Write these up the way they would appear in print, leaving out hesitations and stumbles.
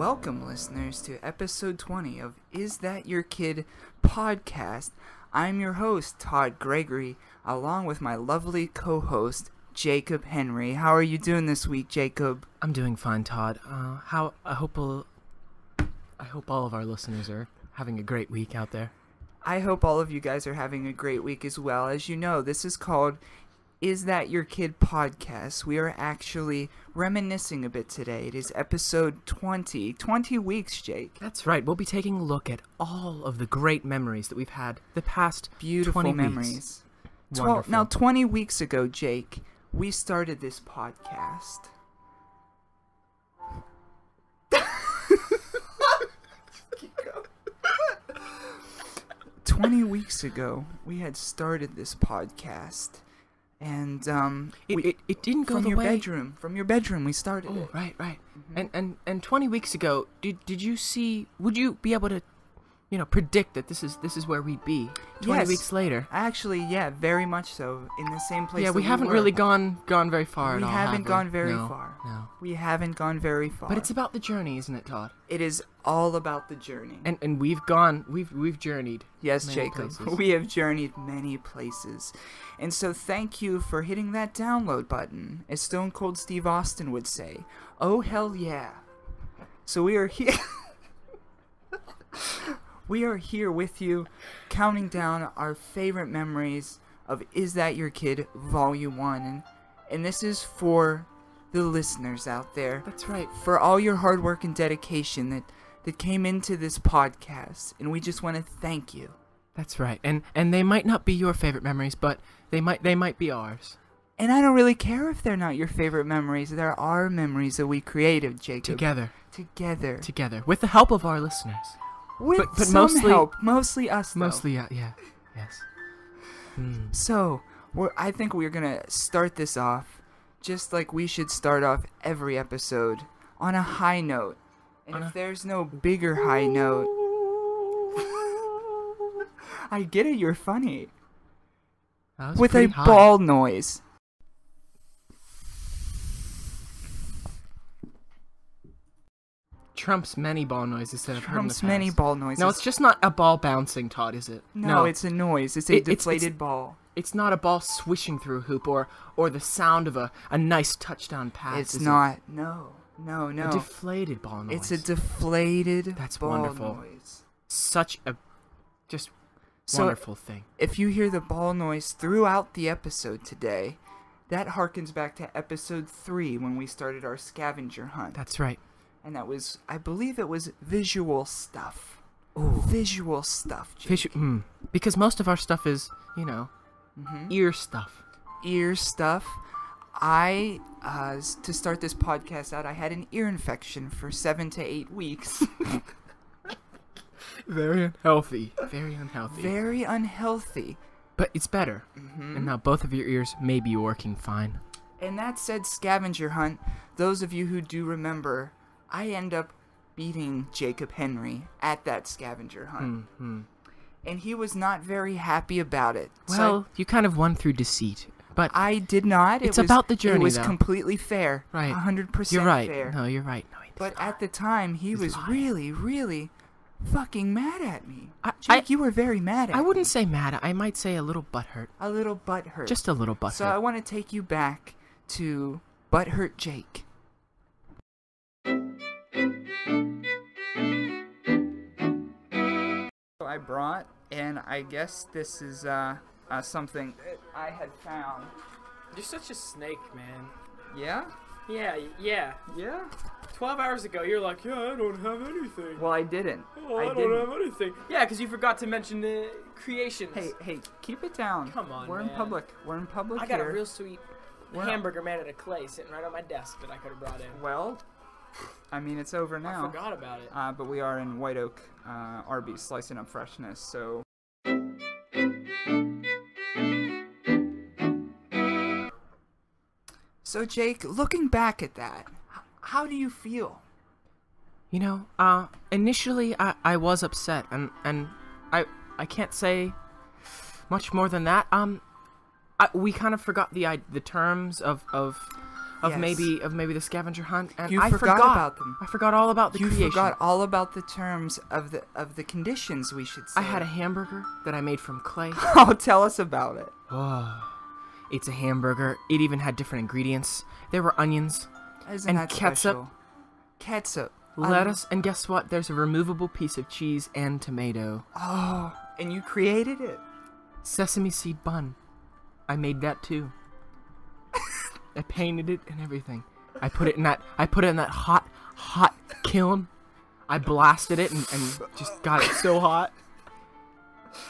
Welcome, listeners, to episode 20 of Is That Your Kid podcast. I'm your host, Todd Gregory, along with my lovely co-host, Jacob Henry. How are you doing this week, Jacob? I'm doing fine, Todd. I hope all of our listeners are having a great week out there. I hope all of you guys are having a great week as well. As you know, this is called Is That Your Kid podcast. We are actually reminiscing a bit today. It is episode 20. 20 weeks, Jake. That's right. We'll be taking a look at all of the great memories that we've had the past beautiful 20 memories. Weeks. Wonderful. Now, 20 weeks ago, Jake, we started this podcast. Keep going. 20 weeks ago, we had started this podcast. And it didn't go the way. From your bedroom, we started. Oh, right. Mm-hmm. And 20 weeks ago, did you see? Would you be able to, predict that this is where we'd be 20 weeks later? Actually, yeah, very much so. In the same place. Yeah, we haven't really gone very far at all. We haven't gone very far. But it's about the journey, isn't it, Todd? It is all about the journey. And we've journeyed. Yes, Jacob. Places. We have journeyed many places. And so thank you for hitting that download button, as Stone Cold Steve Austin would say. Oh hell yeah. So we are here. We are here with you, counting down our favorite memories of Is That Your Kid Volume 1. And this is for the listeners out there. That's right. For all your hard work and dedication that came into this podcast, and we just want to thank you. That's right. And they might not be your favorite memories, but they might be ours. And I don't really care if they're not your favorite memories. There are memories that we created, Jacob. Together. With the help of our listeners. But some mostly help. Mostly us, though. Mostly, yeah. Yes. Mm. So, I think we're going to start this off just like we should start off every episode, on a high note. And if there's no bigger high note... I get it, you're funny. With a ball noise. Trumps many ball noises that I've heard in the past. No, it's just not a ball bouncing, Todd, is it? No, it's a noise. It's a deflated ball. It's not a ball swishing through a hoop or the sound of a nice touchdown pass. It's not. It? No. A deflated ball noise. It's a deflated ball noise. That's wonderful. Such a wonderful thing. If you hear the ball noise throughout the episode today, that harkens back to episode 3 when we started our scavenger hunt. That's right. And that was, I believe it was visual stuff. Ooh. Visual stuff, Jake. Because most of our stuff is, ear stuff. I, to start this podcast out, I had an ear infection for 7 to 8 weeks. Very unhealthy. But it's better. Mm-hmm. And now both of your ears may be working fine. And that said, scavenger hunt, those of you who do remember... I end up beating Jacob Henry at that scavenger hunt. Mm-hmm. And he was not very happy about it. Well, so you kind of won through deceit. But I did not. It's about the journey, though. It was completely fair. Right. 100% you're right. Fair. No, you're right. No, but not. At the time, he was lying. Really, really fucking mad at me. Jake, you were very mad at me. I wouldn't say mad. I might say a little butthurt. Just a little butthurt. So I want to take you back to Butthurt Jake. I brought, and I guess this is something that I had found. You're such a snake, man. Yeah? 12 hours ago, you're like, yeah, I don't have anything. Well, I didn't. Oh, I don't have anything. Yeah, because you forgot to mention the creations. Hey, keep it down. Come on, We're in public. I got a real sweet hamburger man at a clay sitting right on my desk that I could have brought in. Well... I mean, it's over now. I forgot about it. But we are in White Oak, Arby's, slicing up freshness, so... So, Jake, looking back at that, how do you feel? Initially I was upset, and I can't say much more than that. We kind of forgot the terms of of maybe the scavenger hunt, and I forgot about them. I forgot all about the creation. You forgot all about the terms of the conditions, we should say. I had a hamburger that I made from clay. Oh, tell us about it. It's a hamburger. It even had different ingredients. There were onions and ketchup. Ketchup. Lettuce, and guess what? There's a removable piece of cheese and tomato. Oh, and you created it. Sesame seed bun. I made that too. I painted it and everything. I put it in that hot, hot kiln. I blasted it and just got it so hot.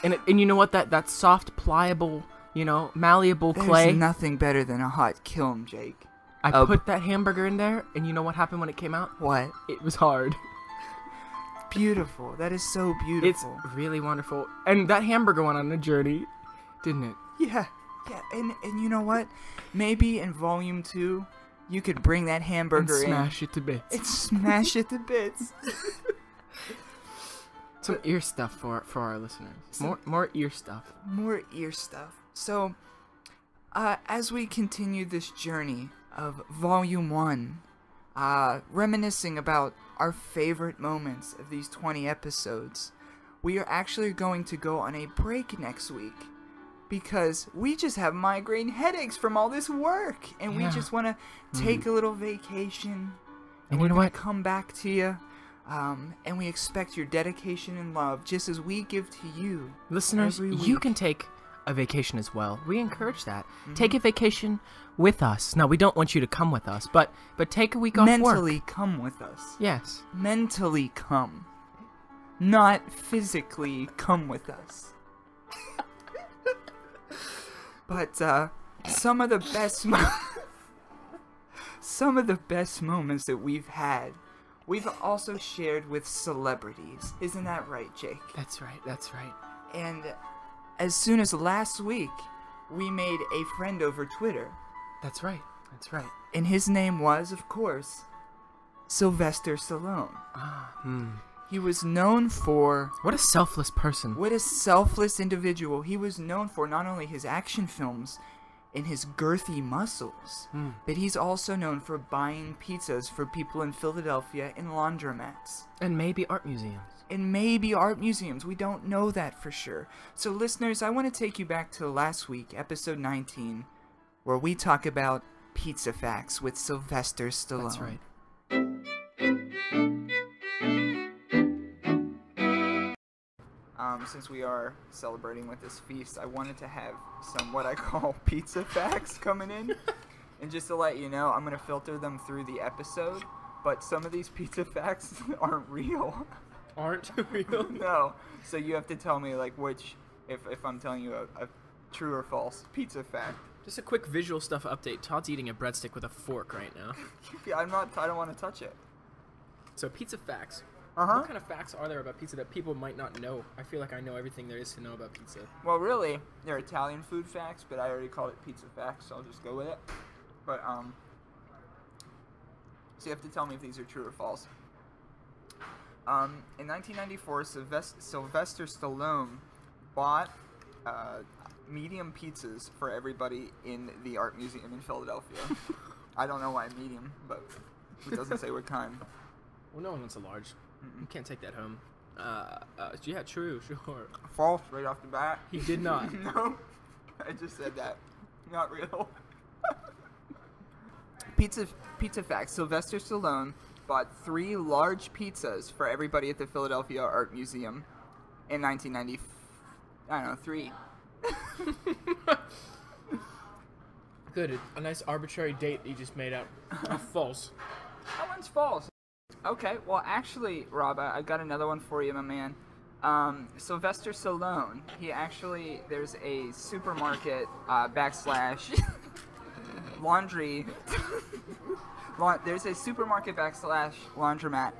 And it, and you know what? That soft, pliable, you know, malleable clay. There's nothing better than a hot kiln, Jake. I put that hamburger in there, and you know what happened when it came out? What? It was hard. Beautiful. That is so beautiful. It's really wonderful. And that hamburger went on a journey, didn't it? Yeah. Yeah. And you know what? Maybe in Volume 2, you could bring that hamburger in. Smash it to bits. And smash it to bits. Some ear stuff for our listeners. More ear stuff. More ear stuff. So, as we continue this journey of Volume 1, reminiscing about our favorite moments of these 20 episodes, we are actually going to go on a break next week because we just have migraine headaches from all this work, and we just want to take a little vacation, and we're going to come back to you, and we expect your dedication and love just as we give to you. Listeners, you can take a vacation as well. We encourage that. Take a vacation with us. Now, we don't want you to come with us, but take a week off work. Mentally come with us. Yes. Mentally come. Not physically come with us. But some of the best moments that we've had, we've also shared with celebrities. Isn't that right, Jake? That's right. That's right. And as soon as last week, we made a friend over Twitter. That's right. That's right. And his name was, of course, Sylvester Stallone. He was known for... What a selfless person. What a selfless individual. He was known for not only his action films and his girthy muscles, but he's also known for buying pizzas for people in Philadelphia in laundromats. And maybe art museums. And maybe art museums. We don't know that for sure. So, listeners, I want to take you back to last week, episode 19, where we talk about pizza facts with Sylvester Stallone. That's right. Since we are celebrating with this feast, I wanted to have some what I call pizza facts coming in. And just to let you know, I'm going to filter them through the episode, but some of these pizza facts aren't real. Aren't real? No. So you have to tell me, like, which, if I'm telling you a true or false pizza fact. Just a quick visual stuff update. Todd's eating a breadstick with a fork right now. I don't want to touch it. So pizza facts. What kind of facts are there about pizza that people might not know? I feel like I know everything there is to know about pizza. Well, really, they're Italian food facts, but I already called it pizza facts, so I'll just go with it. But, so you have to tell me if these are true or false. In 1994, Sylvester Stallone bought medium pizzas for everybody in the art museum in Philadelphia. I don't know why medium, but it doesn't say what kind. Well, no one wants a large. You can't take that home. Yeah, true, sure. False, right off the bat. He did not. No, I just said that. Not real. Pizza facts. Sylvester Stallone bought 3 large pizzas for everybody at the Philadelphia Art Museum in 1990. I don't know, 3. Good, a nice arbitrary date that you just made up. False. That one's false. Okay, well, actually, Rob, I've got another one for you, my man. Sylvester Stallone, he actually, there's a supermarket / laundry. There's a supermarket / laundromat,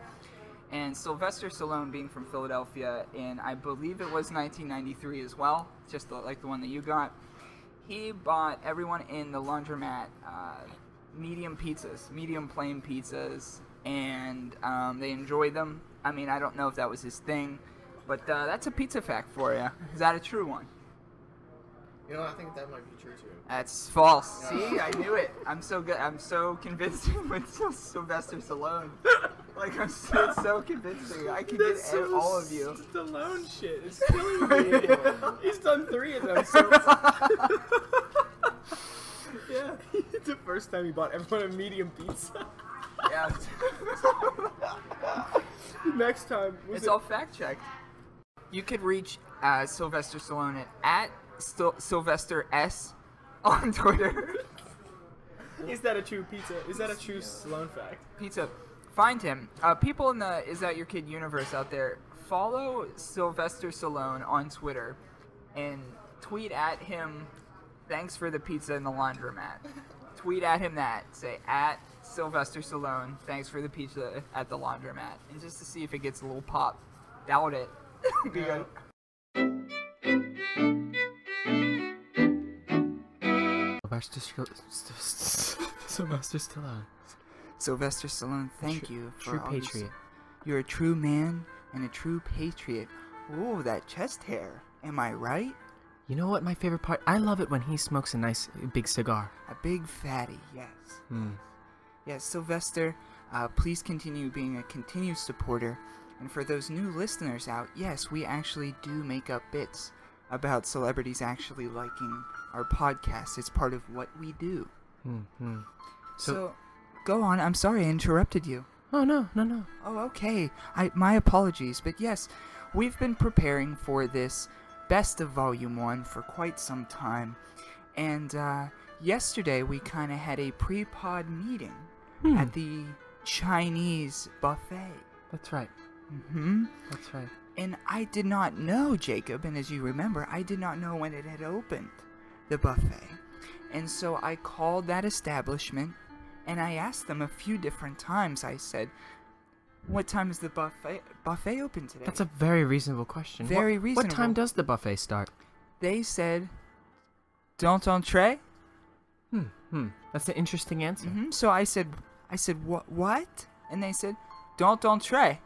and Sylvester Stallone, being from Philadelphia, and I believe it was 1993 as well, just like the one that you got, he bought everyone in the laundromat medium pizzas, medium plain pizzas, and they enjoyed them. I mean, I don't know if that was his thing, but that's a pizza fact for you. Is that a true one? You know, I think that might be true too. That's false. Yeah. See, I knew it. I'm so good. I'm so convincing with Sylvester Stallone. Like, I'm so convincing. I can that's get so all of you. Stallone shit is killing me. He's done 3 of them. So yeah, it's the first time he bought everyone a medium pizza. Yeah. Next time. It's all fact checked. You could reach Sylvester Stallone at Sylvester S on Twitter. Is that a true pizza? Is that a true Stallone fact? Pizza. Find him. People in the Is That Your Kid universe out there, follow Sylvester Stallone on Twitter and tweet at him, thanks for the pizza in the laundromat. Tweet at him that. Say, at Sylvester Stallone, thanks for the pizza at the laundromat. And just to see if it gets a little pop. Doubt it. Yeah. Sylvester Stallone. Sylvester Stallone, thank you for true patriot. You're a true man and a true patriot. Ooh, that chest hair. Am I right? You know what my favorite part? I love it when he smokes a nice big cigar. A big fatty, yes. Mm. Yes, Sylvester, please continue being a continued supporter. And for those new listeners out, yes, we actually do make up bits about celebrities actually liking our podcast. It's part of what we do. Mm-hmm. So go on. I'm sorry I interrupted you. Oh, no. Oh, okay. My apologies. But yes, we've been preparing for this Best of Volume 1 for quite some time. And yesterday we kind of had a pre-pod meeting at the Chinese buffet. That's right. Mm-hmm. That's right. And I did not know, Jacob, and as you remember, I did not know when it had opened, the buffet. And so I called that establishment, and I asked them a few different times. I said, what time is the buffet open today? That's a very reasonable question. Very reasonable. What time does the buffet start? They said, don't entree? That's an interesting answer. Mm-hmm. So I said, what? And they said, don't entree.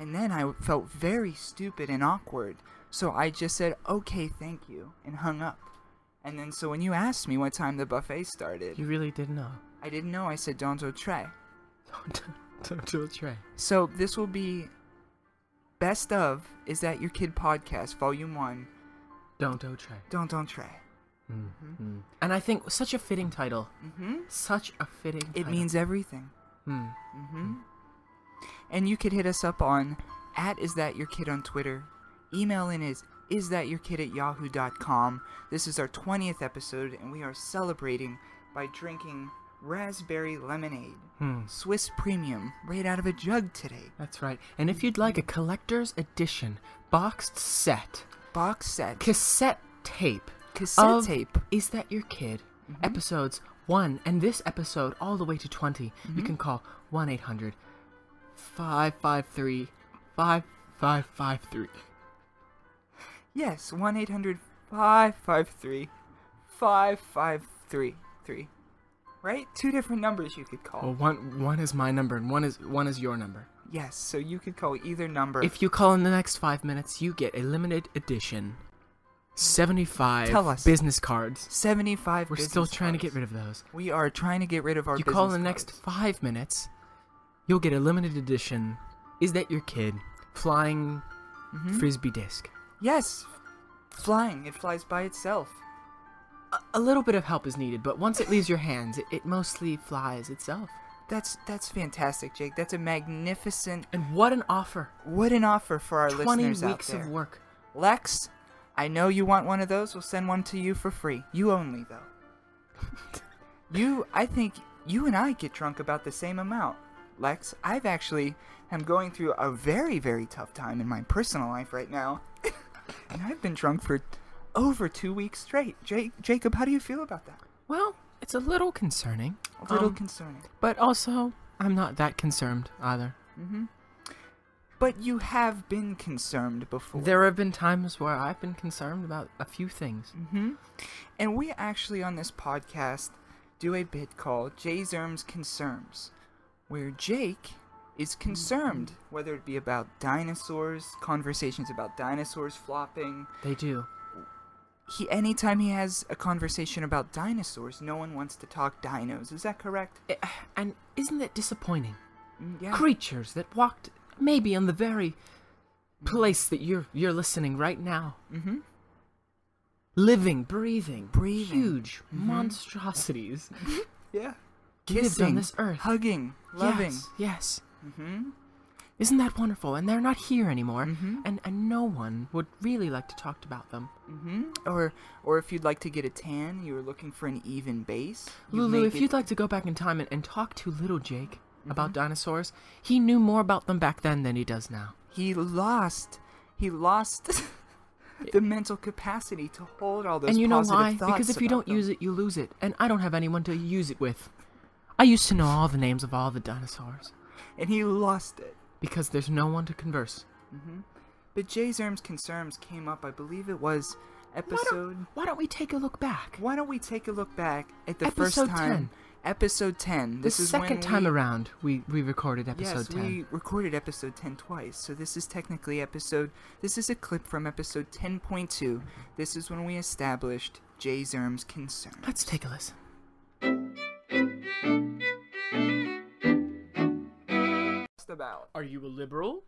And then I felt very stupid and awkward, so I just said, okay, thank you, and hung up. And then, so when you asked me what time the buffet started... You really didn't know. I didn't know. I said, don't entree. Don't entree. So this will be Best of Is That Your Kid Podcast, Volume 1. Don't entree. Don't entree. Mm-hmm. And I think such a fitting title. Mm-hmm. Such a fitting title. It means everything. Mm-hmm. Mm-hmm. And you could hit us up on @isthatyourkid on Twitter. Email in is isthatyourkid@yahoo.com. This is our 20th episode, and we are celebrating by drinking raspberry lemonade, Swiss Premium, right out of a jug today. That's right. And if you'd like a collector's edition boxed set, cassette tape, Is That Your Kid? Mm-hmm. Episodes 1 and this episode all the way to 20, you can call 1-800. 553-5553. Yes, 1-800-553-5533. Right? 2 different numbers you could call. Well, one is my number and one is your number. Yes, so you could call either number. If you call in the next 5 minutes, you get a limited edition 75 business cards. 75 business cards. We're still trying to get rid of those. We are trying to get rid of our business cards. You call in the next 5 minutes, you'll get a limited edition Is That Your Kid flying frisbee disc. Yes, flying. It flies by itself. A little bit of help is needed, but once it leaves your hands, it mostly flies itself. That's fantastic, Jake. That's a magnificent... And what an offer. What an offer for our listeners out there. 20 weeks of work. Lex, I know you want one of those. We'll send one to you for free. You only, though. I think you and I get drunk about the same amount. Lex, I've actually am going through a very, very tough time in my personal life right now. And I've been drunk for over 2 weeks straight. Jacob, how do you feel about that? Well, it's a little concerning. A little concerning. But also, I'm not that concerned either. Mm-hmm. But you have been concerned before. There have been times where I've been concerned about a few things. Mm-hmm. And we actually on this podcast do a bit called Jszerm's Concerns, where Jake is concerned, whether it be about dinosaurs, conversations about dinosaurs flopping. They do. anytime he has a conversation about dinosaurs, no one wants to talk dinos. Is that correct? And isn't that disappointing? Yeah. Creatures that walked maybe on the very place that you're listening right now. Mm-hmm. Living, breathing. Huge monstrosities. Yeah. Kissing, on this earth. Hugging, loving. Yes, yes. Mm-hmm. Isn't that wonderful? And they're not here anymore, and no one would really like to talk about them. Or if you'd like to get a tan, you were looking for an even base. Lulu, if you'd like to go back in time and talk to little Jake about dinosaurs, he knew more about them back then than he does now. He lost the mental capacity to hold all those positive thoughts. And you know why? Because if you don't use it, you lose it. And I don't have anyone to use it with. I used to know all the names of all the dinosaurs. And he lost it. Because there's no one to converse. But Jszerm's Concerns came up, I believe it was episode... Why don't we take a look back? Why don't we take a look back at the first time... Episode 10. This is second time around we recorded episode 10. Yes, we recorded episode 10 twice. So this is technically episode... This is a clip from episode 10.2. This is when we established Jszerm's Concerns. Let's take a listen. About. Are you a liberal?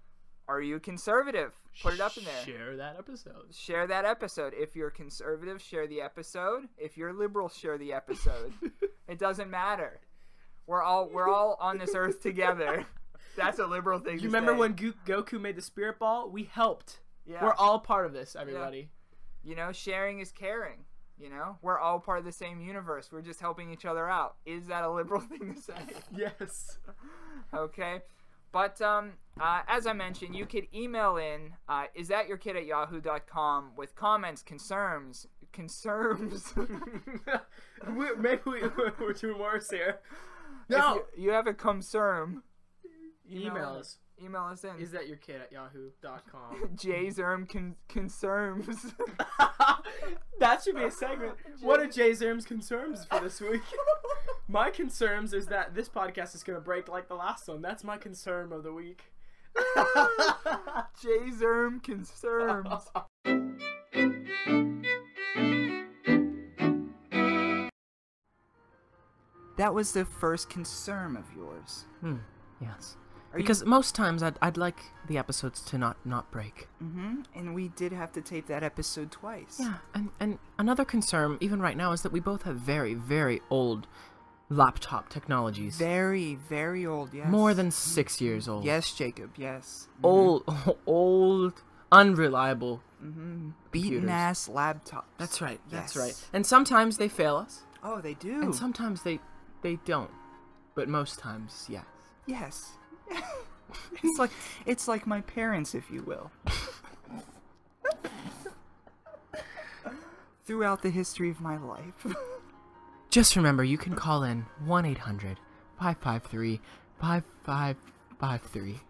Are you conservative? Put it up in there. Share that episode. Share that episode. If you're conservative, share the episode. If you're liberal, share the episode. It doesn't matter. We're all on this earth together. That's a liberal thing to say. You remember when Goku made the spirit ball? We helped. Yeah. We're all part of this, everybody. Yeah. You know, sharing is caring. You know, we're all part of the same universe. We're just helping each other out. Is that a liberal thing to say? Yes. Okay. But as I mentioned, you could email in isthatyourkid@yahoo.com with comments, concerns. Maybe we're doing worse here. No, you have a concern. Email us in. isthatyourkid@yahoo.com. Jszerm's Concerns. That should be a segment. What are Jszerm's Concerns for this week? My concerns is that this podcast is going to break like the last one. That's my concern of the week. Jszerm's Concerns. That was the first concern of yours. Yes. Because most times I'd like the episodes to not break. And we did have to tape that episode twice. Yeah, and another concern, even right now, is that we both have very, very old laptop technologies. Very, very old, yes. More than 6 years old. Yes, Jacob, yes. Old, unreliable beaten-ass laptops. That's right, that's right. And sometimes they fail us. Oh, they do. And sometimes they don't. But most times, yes. Yes. It's like my parents, if you will. Throughout the history of my life. Just remember, you can call in 1-800-553-5553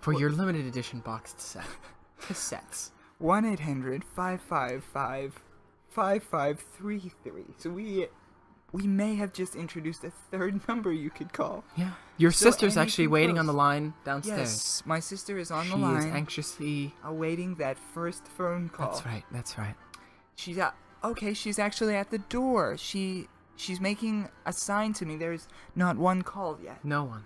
for your limited edition boxed set. Cassettes. 1-800-555-5533. So we may have just introduced a third number you could call. Yeah. Your sister's actually waiting on the line downstairs. Yes, my sister is on the line. She is anxiously awaiting that first phone call. That's right, that's right. She's out. Okay, she's actually at the door. She's making a sign to me. There's not one call yet. No one.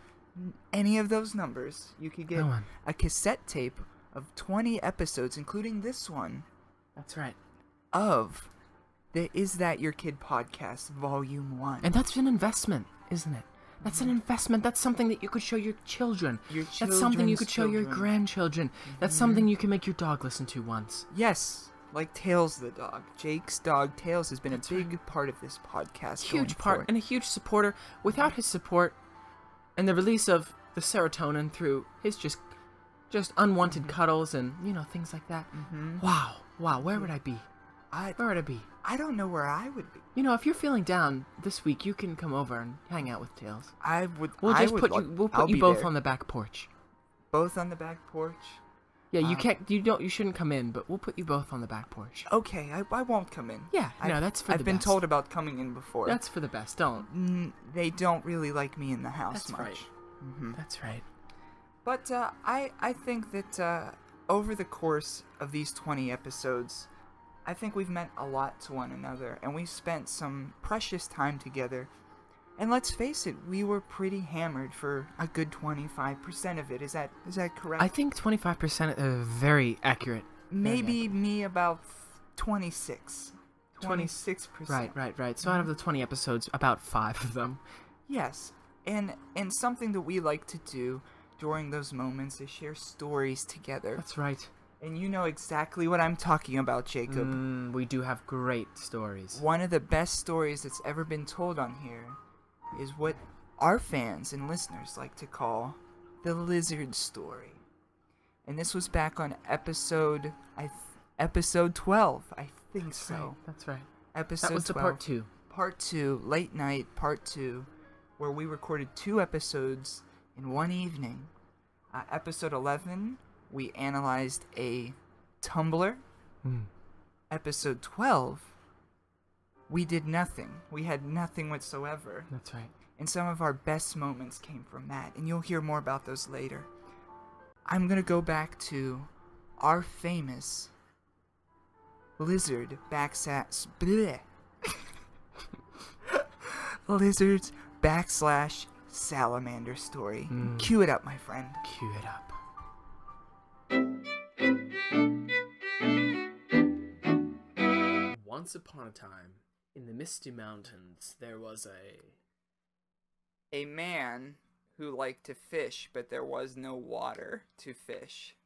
Any of those numbers. You could get a cassette tape of 20 episodes, including this one. That's right. Of... the Is That Your Kid podcast, volume 1. And that's an investment, isn't it? That's an investment. That's something that you could show your children. That's something you could show your grandchildren. That's something you can make your dog listen to once. Yes, like Tails the dog. Jake's dog, Tails, has been a big part of this podcast. Huge part, and a huge supporter. Without his support and the release of the serotonin through his just unwanted cuddles and, you know, things like that. Wow, where would I be? Where would I be? I don't know where I would be. You know, if you're feeling down this week, you can come over and hang out with Tails. We'll put you both on the back porch. Both on the back porch? Yeah, you shouldn't come in, but we'll put you both on the back porch. Okay, I won't come in. Yeah, no, that's for the best. I've been told about coming in before. That's for the best. They don't really like me in the house much. That's right. That's right. But I think that over the course of these 20 episodes, I think we've meant a lot to one another, and we spent some precious time together. And let's face it, we were pretty hammered for a good 25% of it. Is that correct? I think 25% is very accurate. Maybe me about 26. 26%. Right. So out of the 20 episodes, about 5 of them. Yes. And something that we like to do during those moments is share stories together. That's right. And you know exactly what I'm talking about, Jacob. We do have great stories. One of the best stories that's ever been told on here is what our fans and listeners like to call the lizard story. And this was back on episode 12, I think. That's right. Episode 12. That was the part 2. Part 2, late night, part 2, where we recorded 2 episodes in one evening. Episode 11... we analyzed a Tumblr. Episode 12, we did nothing. We had nothing whatsoever. That's right. And some of our best moments came from that, and you'll hear more about those later. I'm going to go back to our famous lizard backslash salamander story. Cue it up, my friend. Cue it up. Once upon a time, in the Misty Mountains, there was a man who liked to fish, but there was no water to fish.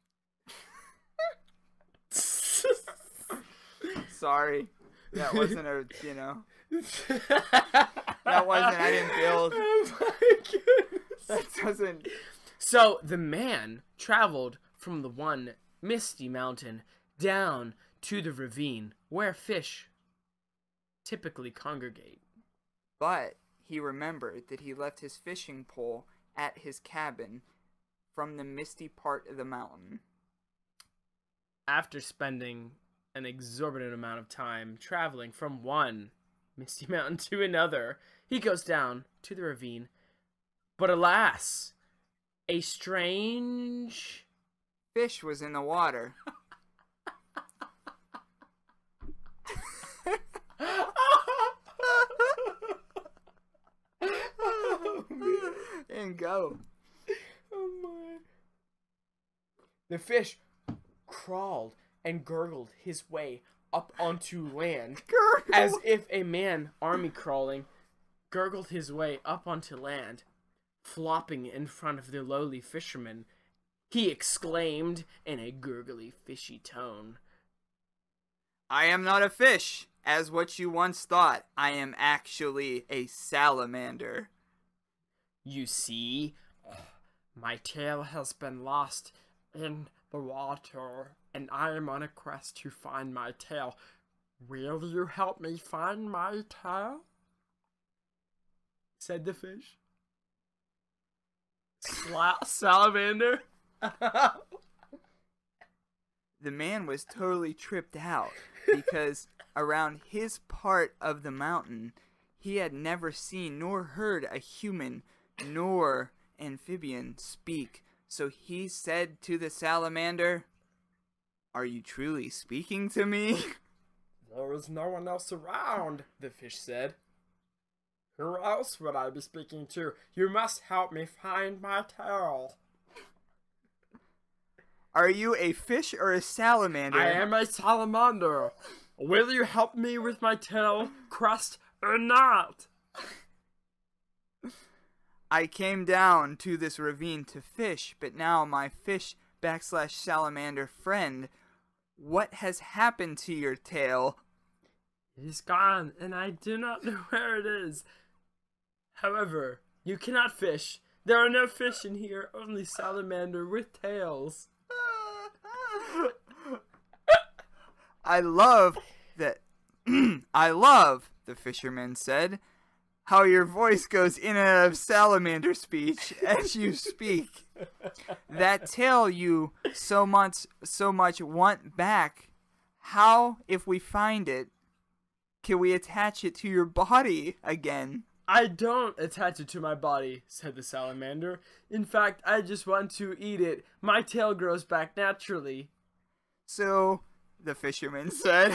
Sorry, that wasn't a, you know, that wasn't, I didn't build. Oh my goodness. That doesn't. So the man traveled from the one misty mountain down to the ravine where fish typically congregate. But he remembered that he left his fishing pole at his cabin from the misty part of the mountain. After spending an exorbitant amount of time traveling from one misty mountain to another, he goes down to the ravine. But alas, a strange fish was in the water. And go. Oh my. The fish crawled and gurgled his way up onto land. Gurgle. As if a man army crawling gurgled his way up onto land, flopping in front of the lowly fisherman. He exclaimed in a gurgly, fishy tone, "I am not a fish, as what you once thought. I am actually a salamander. You see, my tail has been lost in the water, and I am on a quest to find my tail. Will you help me find my tail?" said the fish. Salamander. The man was totally tripped out because around his part of the mountain, he had never seen nor heard a human nor amphibian speak. So he said to the salamander, "Are you truly speaking to me?" "There is no one else around," the fish said. "Who else would I be speaking to? You must help me find my tail." "Are you a fish or a salamander?" "I am a salamander. Will you help me with my tail, crest, or not?" "I came down to this ravine to fish, but now my fish / salamander friend, what has happened to your tail?" "It is gone, and I do not know where it is. However, you cannot fish. There are no fish in here, only salamander with tails." I love, the fisherman said, "how your voice goes in and out of salamander speech as you speak. That tail you so much want back. How, if we find it, can we attach it to your body again?" "I don't attach it to my body," said the salamander. "In fact, I just want to eat it. My tail grows back naturally." "So the fisherman said.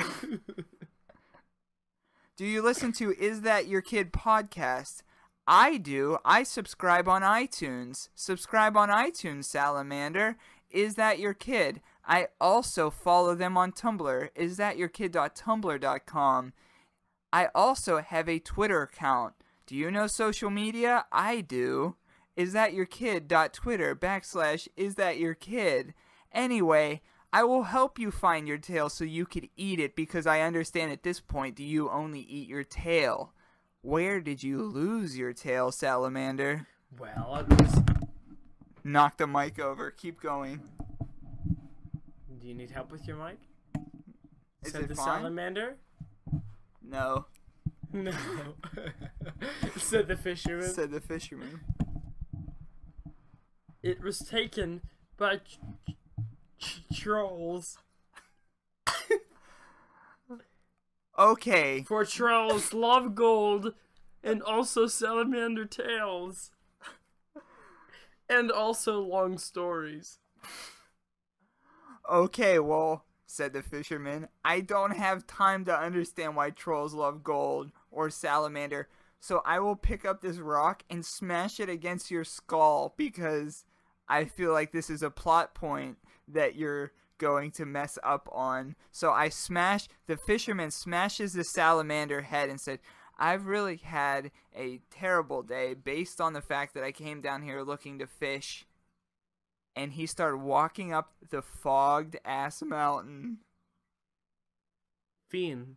Do you listen to Is That Your Kid podcast? I do. I subscribe on iTunes. Subscribe on iTunes, Salamander. Is That Your Kid? I also follow them on Tumblr. Is That Your Kid.tumblr.com. I also have a Twitter account. Do you know social media? I do. Is That Your Kid.twitter.com/isthatyourkid. Anyway, I will help you find your tail so you could eat it, because I understand at this point, do you only eat your tail? Where did you lose your tail, Salamander? Well, I just... Knock the mic over. Keep going. Do you need help with your mic? Is it the fine? Salamander? No. No. Said the fisherman. Said the fisherman. It was taken by trolls. Okay. For trolls love gold and also salamander tails. And also long stories. Okay, well, said the fisherman, I don't have time to understand why trolls love gold or salamander, so I will pick up this rock and smash it against your skull, because I feel like this is a plot point that you're going to mess up on. So I smash, the fisherman smashes the salamander head and said, I've really had a terrible day based on the fact that I came down here looking to fish. And he started walking up the fogged ass mountain. Fiend.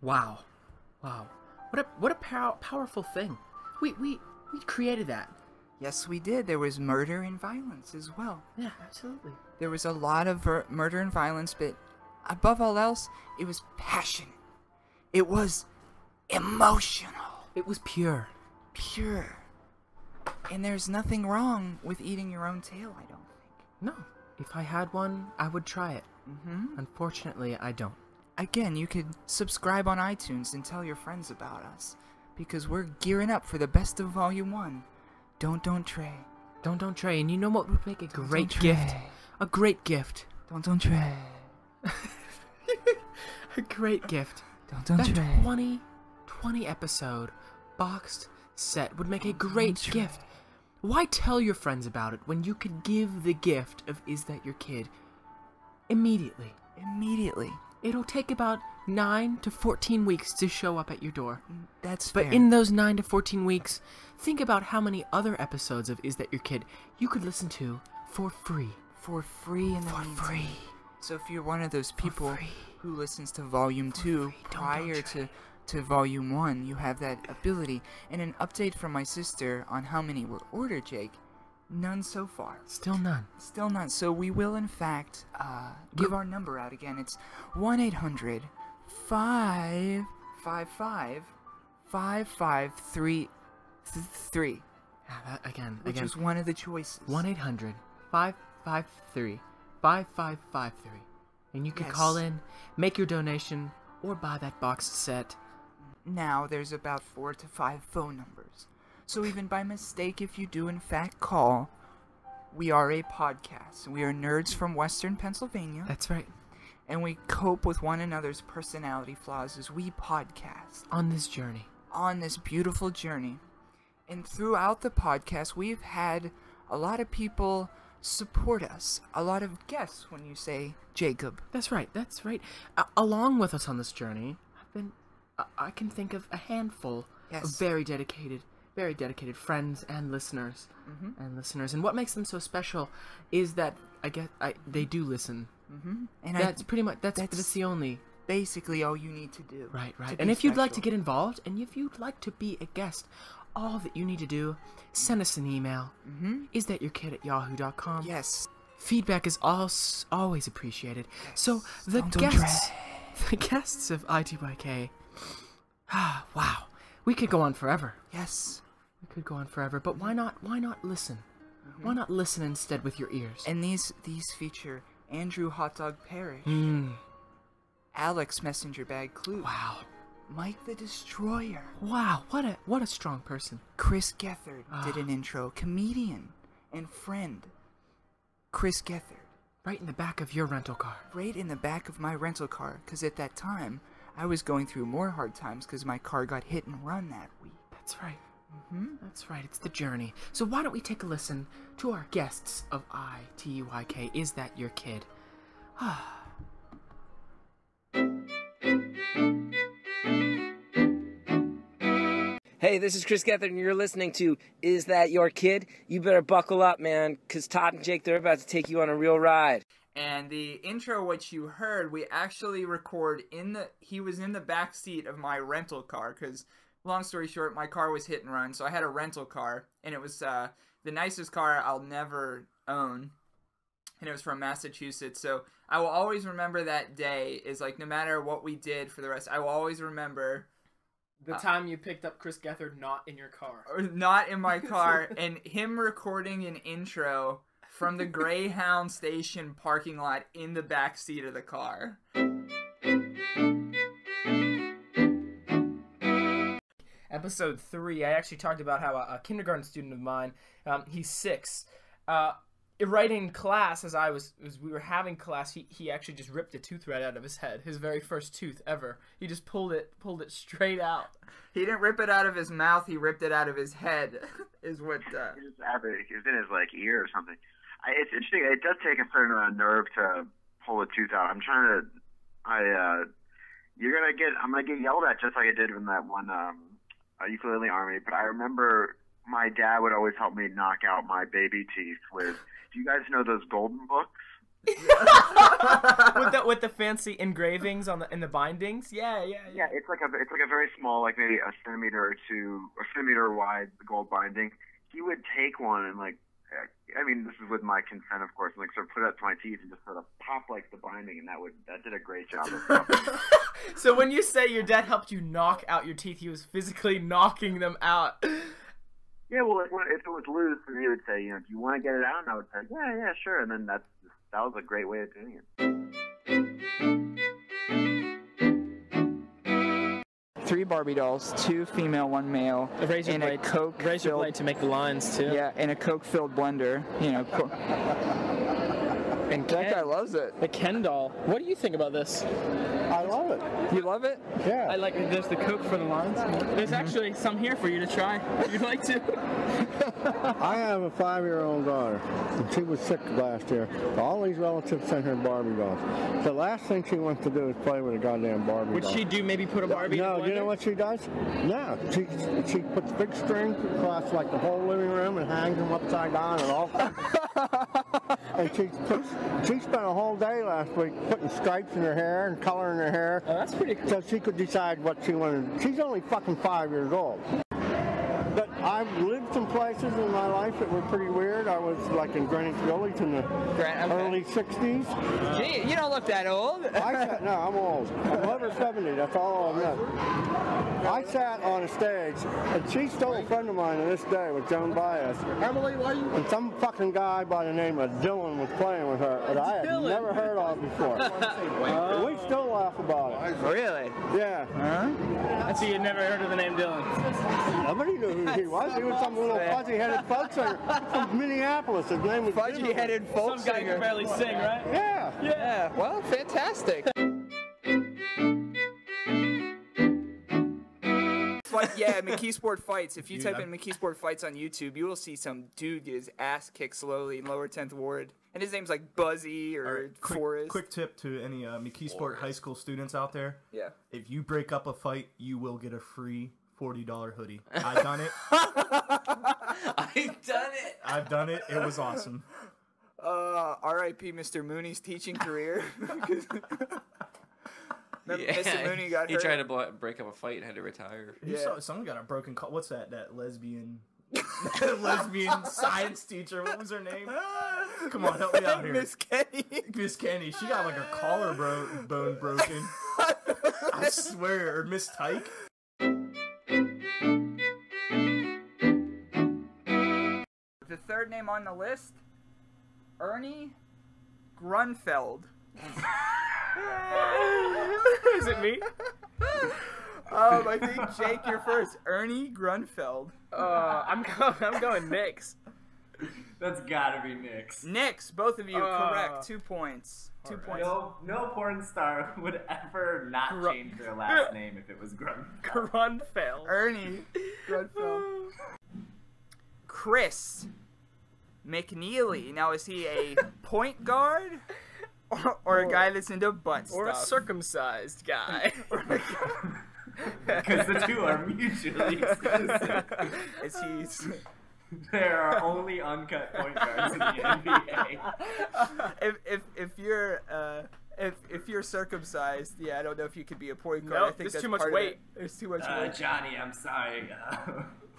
Wow. Wow. What a powerful thing. We created that. Yes, we did. There was murder and violence as well. Yeah, absolutely. There was a lot of murder and violence, but above all else, it was passionate. It was emotional. It was pure. Pure. And there's nothing wrong with eating your own tail, I don't think. No. If I had one, I would try it. Mm-hmm. Unfortunately, I don't. Again, you could subscribe on iTunes and tell your friends about us, because we're gearing up for the best of Volume 1. Don't Trey. Don't Trey. And you know what would make a great gift? A great gift. Don't Trey. A great gift. Don't Trey. That 20 episode boxed set would make a great gift. Why tell your friends about it when you could give the gift of Is That Your Kid immediately? Immediately. It'll take about 9 to 14 weeks to show up at your door. That's fair. But in those 9 to 14 weeks, think about how many other episodes of Is That Your Kid you could listen to for free. For free in the meantime. For free. So if you're one of those people who listens to Volume 2 prior to Volume 1, you have that ability. And an update from my sister on how many were ordered, Jake. None so far. Still none. Still none. So we will, in fact, give our number out again. It's 1-800-555-5533. Again. Which is one of the choices. 1-800-553-5553. And you can call in, make your donation, or buy that box set. Now there's about 4 to 5 phone numbers. So even by mistake, if you do in fact call, we are a podcast. We are nerds from Western Pennsylvania. That's right. And we cope with one another's personality flaws as we podcast. On this journey. On this beautiful journey. And throughout the podcast, we've had a lot of people support us. A lot of guests when you say Jacob. That's right. That's right. Along with us on this journey, I can think of a handful of very dedicated friends and listeners, and what makes them so special is that they do listen. And that's the only basically all you need to do. Right. And if you'd like to get involved, and if you'd like to be a guest, all that you need to do, send us an email. isthatyourkid@yahoo.com. Yes. Feedback is always appreciated. Yes. So the guests of ITYK. Ah, wow. We could go on forever. Yes. We could go on forever, but why not? Why not listen? Why not listen instead with your ears? And these feature Andrew Hot Dog Parrish, Alex Messenger Bag Clue. Wow. Mike the Destroyer. Wow, what a strong person. Chris Gethard did an intro. Comedian. and friend, Chris Gethard. Right in the back of your rental car. Right in the back of my rental car, because at that time, I was going through more hard times because my car got hit and run that week. That's right. Mm-hmm. That's right, it's the journey. So why don't we take a listen to our guests of ITYK, Is That Your Kid? Ah. Hey, this is Chris Gethard, and you're listening to Is That Your Kid? You better buckle up, man, because Todd and Jake, they're about to take you on a real ride. And the intro, which you heard, we actually record in the... He was in the back seat of my rental car, because... Long story short, my car was hit and run, so I had a rental car, and it was the nicest car I'll never own, and it was from Massachusetts, so I will always remember that day, is like, no matter what we did for the rest, I will always remember... The time you picked up Chris Gethard not in your car. Or not in my car, and him recording an intro from the Greyhound station parking lot in the back seat of the car. Episode 3, I actually talked about how a kindergarten student of mine, he's 6, right in class, we were having class, he actually just ripped a tooth right out of his head, his very first tooth ever. He just pulled it straight out. He didn't rip it out of his mouth, he ripped it out of his head, is what... It was in his, like, ear or something. It's interesting, it does take a certain amount of nerve to pull a tooth out. I'm gonna get yelled at just like I did in that one, ukulele army, but I remember my dad would always help me knock out my baby teeth with, do you guys know those golden books? with the fancy engravings in the bindings? Yeah, it's like a very small, like maybe a centimeter or two, or centimeter wide gold binding. He would take one and like, I mean, this is with my consent, of course, and like sort of put it up to my teeth and just sort of pop like the binding, and that did a great job of it. So when you say your dad helped you knock out your teeth, he was physically knocking them out. Yeah, well, if it was loose, he would say, you know, do you want to get it out? And I would say, yeah, sure. And then that was a great way of doing it. 3 Barbie dolls, 2 female, 1 male, a Coke. Razor blade to make the lines too. Yeah, and a Coke-filled blender. You know. And Ken, that guy loves it. The Ken doll. What do you think about this? I love it. You love it? Yeah. I like it. There's the Coke for the lines. There's actually some here for you to try if you'd like to. I have a 5-year-old daughter. She was sick last year. All these relatives sent her Barbie dolls. The last thing she wants to do is play with a goddamn Barbie doll. Would she do maybe put a Barbie in a blender? No, you know what she does? No. She puts big strings across like the whole living room and hangs them upside down and all. And she spent a whole day last week putting stripes in her hair and coloring her hair. Oh, that's pretty cool. So she could decide what she wanted. She's only fucking 5 years old. But I've lived some places in my life that were pretty weird. I was like in Greenwich Village in the early 60s. Gee, you don't look that old. No, I'm old. I'm over 70. That's all I've done. I sat on a stage, and she's still a friend of mine to this day with Joan Baez. Emily, why are you? And some fucking guy by the name of Dylan was playing with her that I had never heard of before. We still laugh about it. Really? Yeah. Huh? So you never heard of the name Dylan? Nobody knew who he was. He was some little fuzzy-headed folk singer from Minneapolis. His name was fuzzy-headed folk singer. Some guy who could barely sing, right? Yeah. Well, fantastic. Yeah, McKeesport fights. If you type in McKeesport fights on YouTube, you will see some dude get his ass kicked slowly in Lower 10th Ward. And his name's like Buzzy or Forrest. Quick tip to any McKeesport high school students out there. Yeah. If you break up a fight, you will get a free $40 hoodie. I've done it. I've done it. It was awesome. R.I.P. Mr. Mooney's teaching career. Yeah. Mr. Mooney got hurt. He tried to break up a fight and had to retire. Yeah. You saw someone got a broken collar. What's that? That lesbian, science teacher. What was her name? Come on, help me out here. Miss Kenny. Miss Kenny. She got like a collarbone broken. I swear. Or Miss Tyke. The third name on the list, Ernie Grunfeld. Is it me? I think Jake, you're first. Ernie Grunfeld. I'm going Knicks. That's gotta be Knicks. Knicks, both of you correct. 2 points. Two points. No porn star would ever not change their last name if it was Grunfeld. Grunfeld. Ernie Grunfeld. Chris McNeely. Now, is he a point guard? Or a guy that's into butt stuff? Or a circumcised guy. Because the two are mutually exclusive. There are only uncut point guards in the NBA. If you're circumcised, yeah, I don't know if you could be a point guard. Nope, I think there's too much weight. There's too much weight. Johnny, I'm sorry.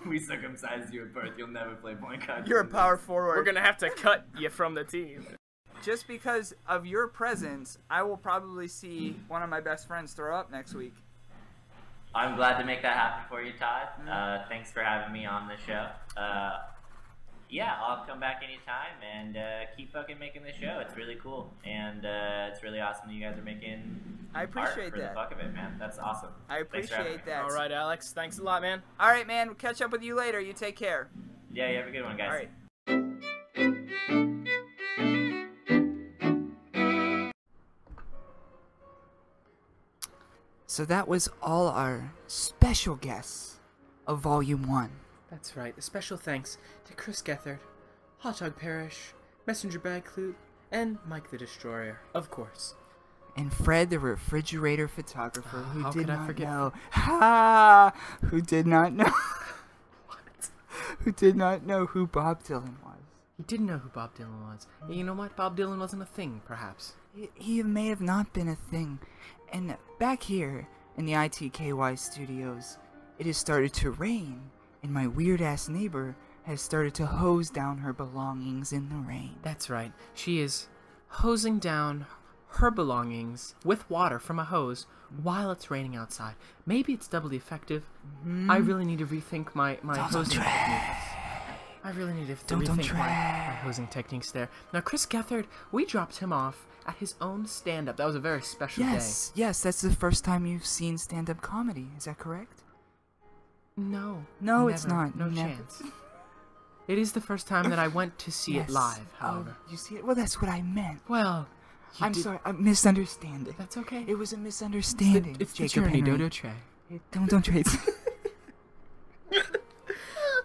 We circumcised you at birth. You'll never play point guard. You're a power forward. We're gonna have to cut you from the team. Just because of your presence, I will probably see one of my best friends throw up next week. I'm glad to make that happen for you, Todd. Thanks for having me on the show. Yeah, I'll come back anytime and keep fucking making this show. It's really cool, and it's really awesome that you guys are making art for the fuck of it, man. That's awesome. I appreciate that. All right, Alex. Thanks a lot, man. All right, man. We'll catch up with you later. You take care. Yeah, you have a good one, guys. All right. So that was all our special guests of Volume 1. That's right. A special thanks to Chris Gethard, Hot Dog Parrish, Messenger Bag Clute, and Mike the Destroyer, of course. And Fred the Refrigerator Photographer, who did not know. What? Who did not know who Bob Dylan was. He didn't know who Bob Dylan was. And you know what? Bob Dylan wasn't a thing, perhaps. He may have not been a thing. And back here in the ITKY studios, it has started to rain, and my weird-ass neighbor has started to hose down her belongings in the rain. That's right. She is hosing down her belongings with water from a hose while it's raining outside. Maybe it's doubly effective. Mm-hmm. I really need to rethink my hosing techniques. I really need to rethink my hosing techniques there. Now, Chris Gethard, we dropped him off at his own stand-up. That was a very special day. Yes, that's the first time you've seen stand-up comedy. Is that correct? No. No, never. It's not. No chance. It is the first time that I went to see it live, however. Oh, you see it? Well, that's what I meant. Well, I'm sorry. I'm misunderstanding. That's okay. It was a misunderstanding. It's Jacob Henry.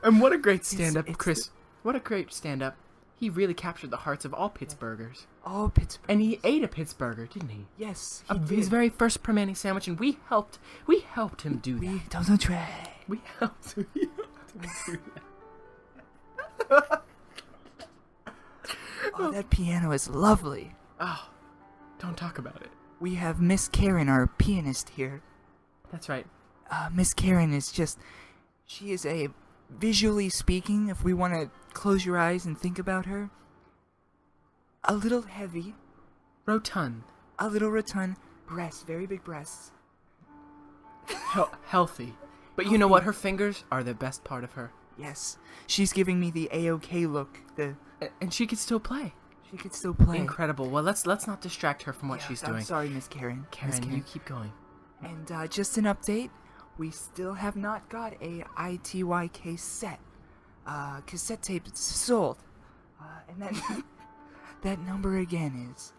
And what a great stand-up, Chris. What a great stand-up. He really captured the hearts of all Pittsburghers. All Pittsburghers. And he ate a Pittsburgher, didn't he? Yes, he did. His very first Permani sandwich, and we helped him do that. We helped him do that. Oh, that piano is lovely. Oh, don't talk about it. We have Ms. Karen, our pianist, here. That's right. Ms. Karen is just... She is a... Visually speaking, if we want to close your eyes and think about her, a little heavy, rotund, a little rotund, breasts, very big breasts, healthy, but you know what? Her fingers are the best part of her. Yes, she's giving me the A-OK look. And she could still play. She could still play. Incredible. Well, let's not distract her from what she's doing. I'm sorry, Miss Karen. Karen, you keep going. And just an update. We still have not got a ITYK set. Cassette tape sold. And that, that number again is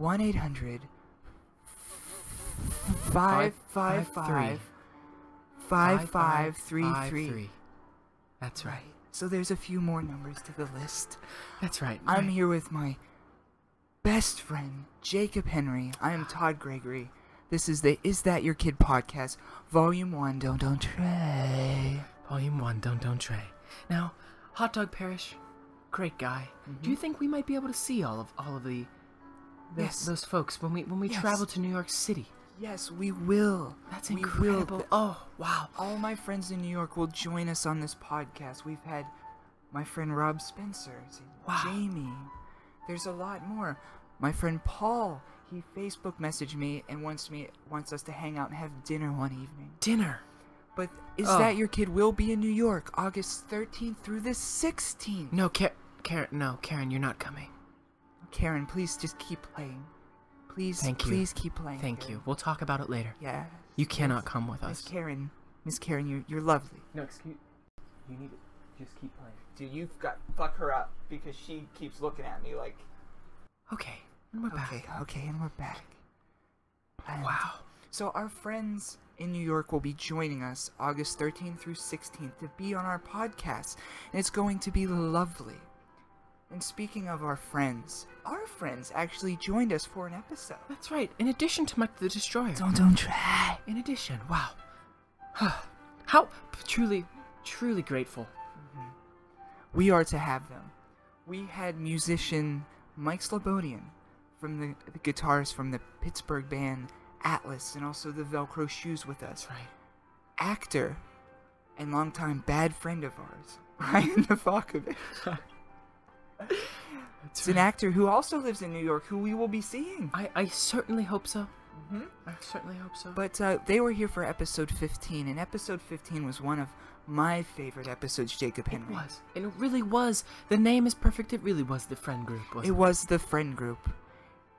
1-800-555-5533. That's right. So there's a few more numbers to the list. That's right. I'm here with my best friend, Jacob Henry. I am Todd Gregory. This is the Is That Your Kid podcast, Volume 1, Don't Tray. Volume 1, Don't Tray. Now, Hot Dog Parrish, great guy. Mm-hmm. Do you think we might be able to see all of those folks when we travel to New York City? Yes, we will. That's incredible. Oh, wow. All my friends in New York will join us on this podcast. We've had my friend Rob Spencer, Jamie. There's a lot more. My friend Paul. He Facebook messaged me and wants us to hang out and have dinner one evening. Dinner? But Is That Your Kid will be in New York, August 13th through the 16th. No, Karen, you're not coming. Karen, please just keep playing. Please keep playing. Thank you. We'll talk about it later. Yeah. You cannot come with us. Miss Karen, you're lovely. No, excuse me. You need it. Just keep playing. Dude, you've got fuck her up because she keeps looking at me like. Okay, and we're back. Okay, and we're back. And wow. So our friends in New York will be joining us August 13th through 16th to be on our podcast, and it's going to be lovely. And speaking of our friends actually joined us for an episode. That's right. In addition to Mike the Destroyer. Don't try. In addition, wow. How truly, truly grateful. Mm-hmm. We are to have them. We had musician Mike Slobodian from the guitarist from the Pittsburgh band Atlas and also the Velcro Shoes with us. That's right. Actor and longtime bad friend of ours, Ryan DeFocka. It's an actor who also lives in New York who we will be seeing. I certainly hope so. Mm-hmm. I certainly hope so. But they were here for episode 15, and episode 15 was one of my favorite episodes, Jacob Henry. It was. And it really was. The name is perfect. It really was the friend group, wasn't it? It was the friend group.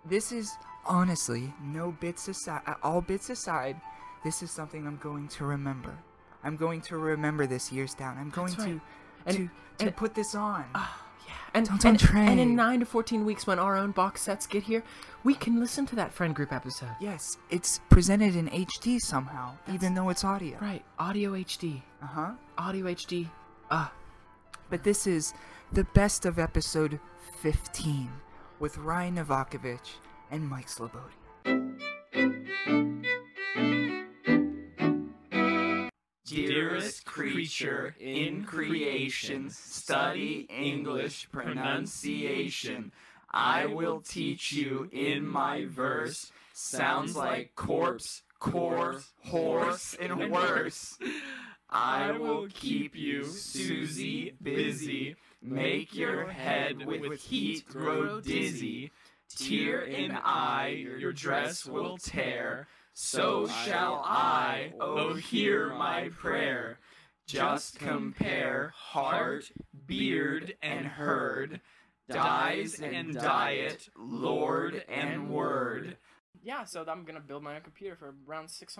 This is, honestly, no bits aside, all bits aside, this is something I'm going to remember. I'm going to remember this years down. I'm going to put this on. And in 9 to 14 weeks when our own box sets get here, we can listen to that friend group episode. Yes, it's presented in HD somehow, even though it's audio. Right, audio HD. Uh-huh. Audio HD. But this is the best of episode 15 with Ryan Novakovich and Mike Slobody. Dearest creature in creation, study English pronunciation. I will teach you in my verse. Sounds like corpse, corpse, horse, and worse. I will keep you, Susie, busy. Make your head with heat grow dizzy. Tear in eye, your dress will tear. So shall I, oh hear my prayer. Just compare heart, beard, and herd. Dyes and diet, lord and word. Yeah, so I'm going to build my own computer for around $600.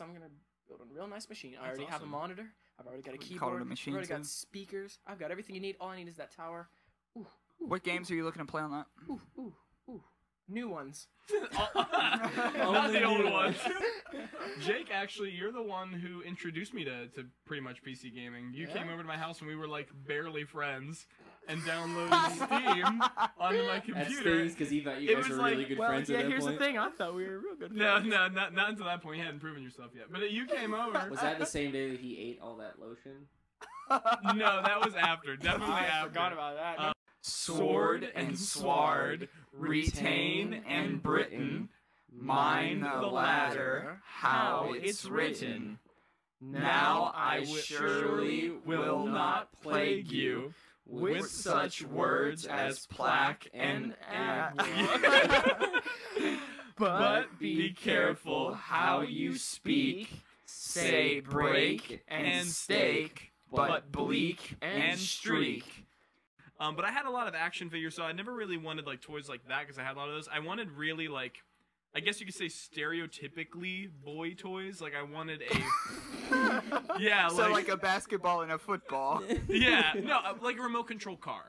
I'm going to build a real nice machine. I already have a monitor. I've already got a keyboard. I've already got speakers. I've got everything you need. All I need is that tower. Ooh. What games are you looking to play on that? New ones. Not the old ones. Jake, actually, you're the one who introduced me to pretty much PC gaming. You came over to my house when we were, like, barely friends and downloaded Steam onto my computer. That's because he thought you guys were really good friends at that point. Well, here's the thing. I thought we were real good friends. No, not until that point. You hadn't proven yourself yet. But you came over. Was that the same day that he ate all that lotion? No, that was after. Definitely after. I forgot about that. Sword and sward, retain and Britain, mine the latter, how it's written. Now I surely will not plague you with such words as plaque and agloe. But be careful how you speak, say break and stake, but bleak and streak. But I had a lot of action figures, so I never really wanted, like, toys like that, because I had a lot of those. I wanted really, like, I guess you could say stereotypically boy toys. Like, I wanted a... yeah, so, like a basketball and a football. Yeah, no, like a remote control car.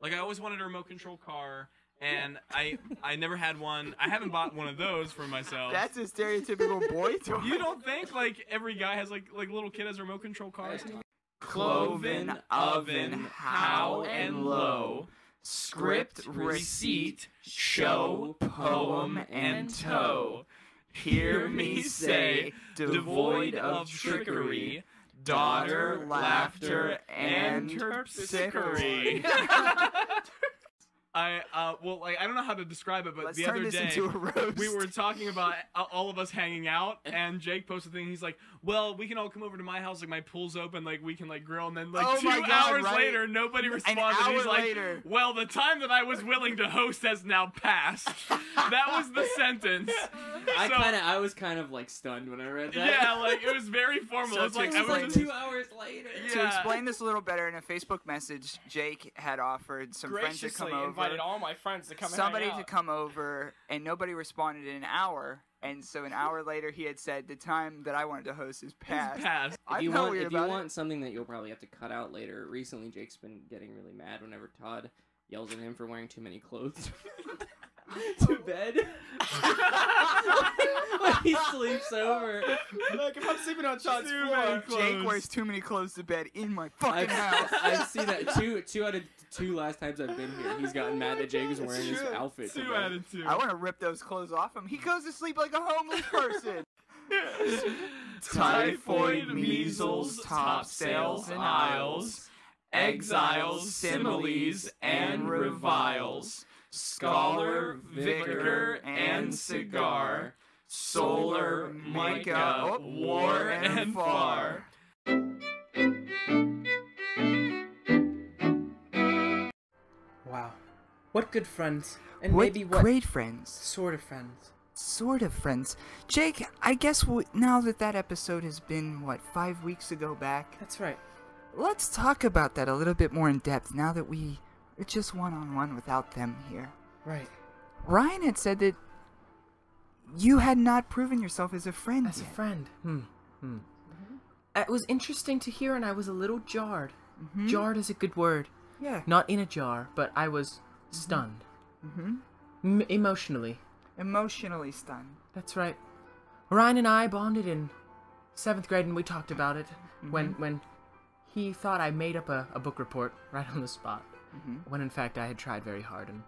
Like, I always wanted a remote control car, and I never had one. I haven't bought one of those for myself. That's a stereotypical boy toy. You don't think, like, every guy has, like little kid has remote control cars? Cloven oven, how and low, script, receipt, show, poem, and toe. Hear me say, devoid of trickery, daughter, laughter, and terpsichore. I don't know how to describe it, but the other day we were talking about all of us hanging out, and Jake posted a thing. He's like, "Well, we can all come over to my house. Like, my pool's open. Like, we can like grill." And then like oh 2 hours God, right? later, nobody responded. He's like, later. "Well, the time that I was willing to host has now passed." That was the sentence. I was kind of like stunned when I read that. Yeah, like it was very formal. So it's like I was 2 hours later. Yeah. To explain this a little better, in a Facebook message, Jake had offered some friends to come over. Invited all my friends to come over, and nobody responded in an hour. And so an hour later, he had said, the time that I wanted to host is past. If you want something that you'll probably have to cut out later, recently Jake's been getting really mad whenever Todd yells at him for wearing too many clothes to bed. When he sleeps over. Like, if I'm sleeping on Todd's floor, Jake wears too many clothes to bed in my fucking house. I've seen that two out of... two last times I've been here, he's gotten mad that Jake was wearing his outfit. Two out of two. I want to rip those clothes off him. He goes to sleep like a homeless person. Typhoid, measles, topsails and aisles, exiles, similes, and reviles, scholar, vicar, and cigar, solar, mica, war, and far. Wow. What good friends. And what maybe what great friends. Sort of friends. Sort of friends. Jake, I guess now that episode has been, what, 5 weeks ago back? That's right. Let's talk about that a little bit more in depth now that we're just one-on-one without them here. Right. Ryan had said that you had not proven yourself as a friend yet. It was interesting to hear, and I was a little jarred. Mm-hmm. Jarred is a good word. Yeah. Not in a jar, but I was stunned. Mm-hmm. Emotionally. Emotionally stunned. That's right. Ryan and I bonded in 7th grade, and we talked about it when he thought I made up a book report right on the spot, when in fact I had tried very hard, and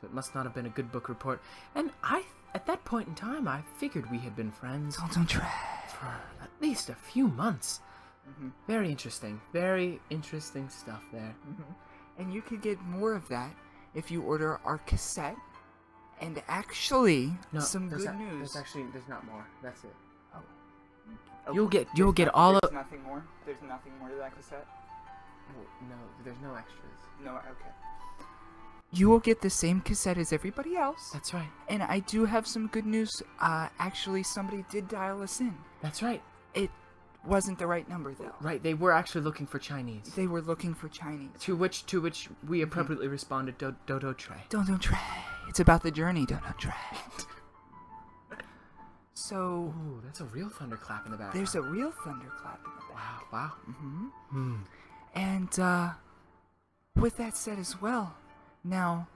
so it must not have been a good book report. And at that point in time, I figured we had been friends for at least a few months. Mm-hmm. Very interesting stuff there. Mm-hmm. And you could get more of that if you order our cassette. And actually, some good news. There's not more. That's it. Oh, okay. You'll get all of. There's nothing more to that cassette. No, there's no extras. No, okay. You will get the same cassette as everybody else. That's right. And I do have some good news. Actually, somebody did dial us in. That's right. It wasn't the right number, though. Right, they were actually looking for Chinese. They were looking for Chinese. To which we appropriately responded, Dodo Tray. Dodo Tray. It's about the journey, Dodo Tray. So... Ooh, that's a real thunderclap in the background. There's a real thunderclap in the background. Wow, wow. Mm-hmm. Mm. And, with that said as well, now,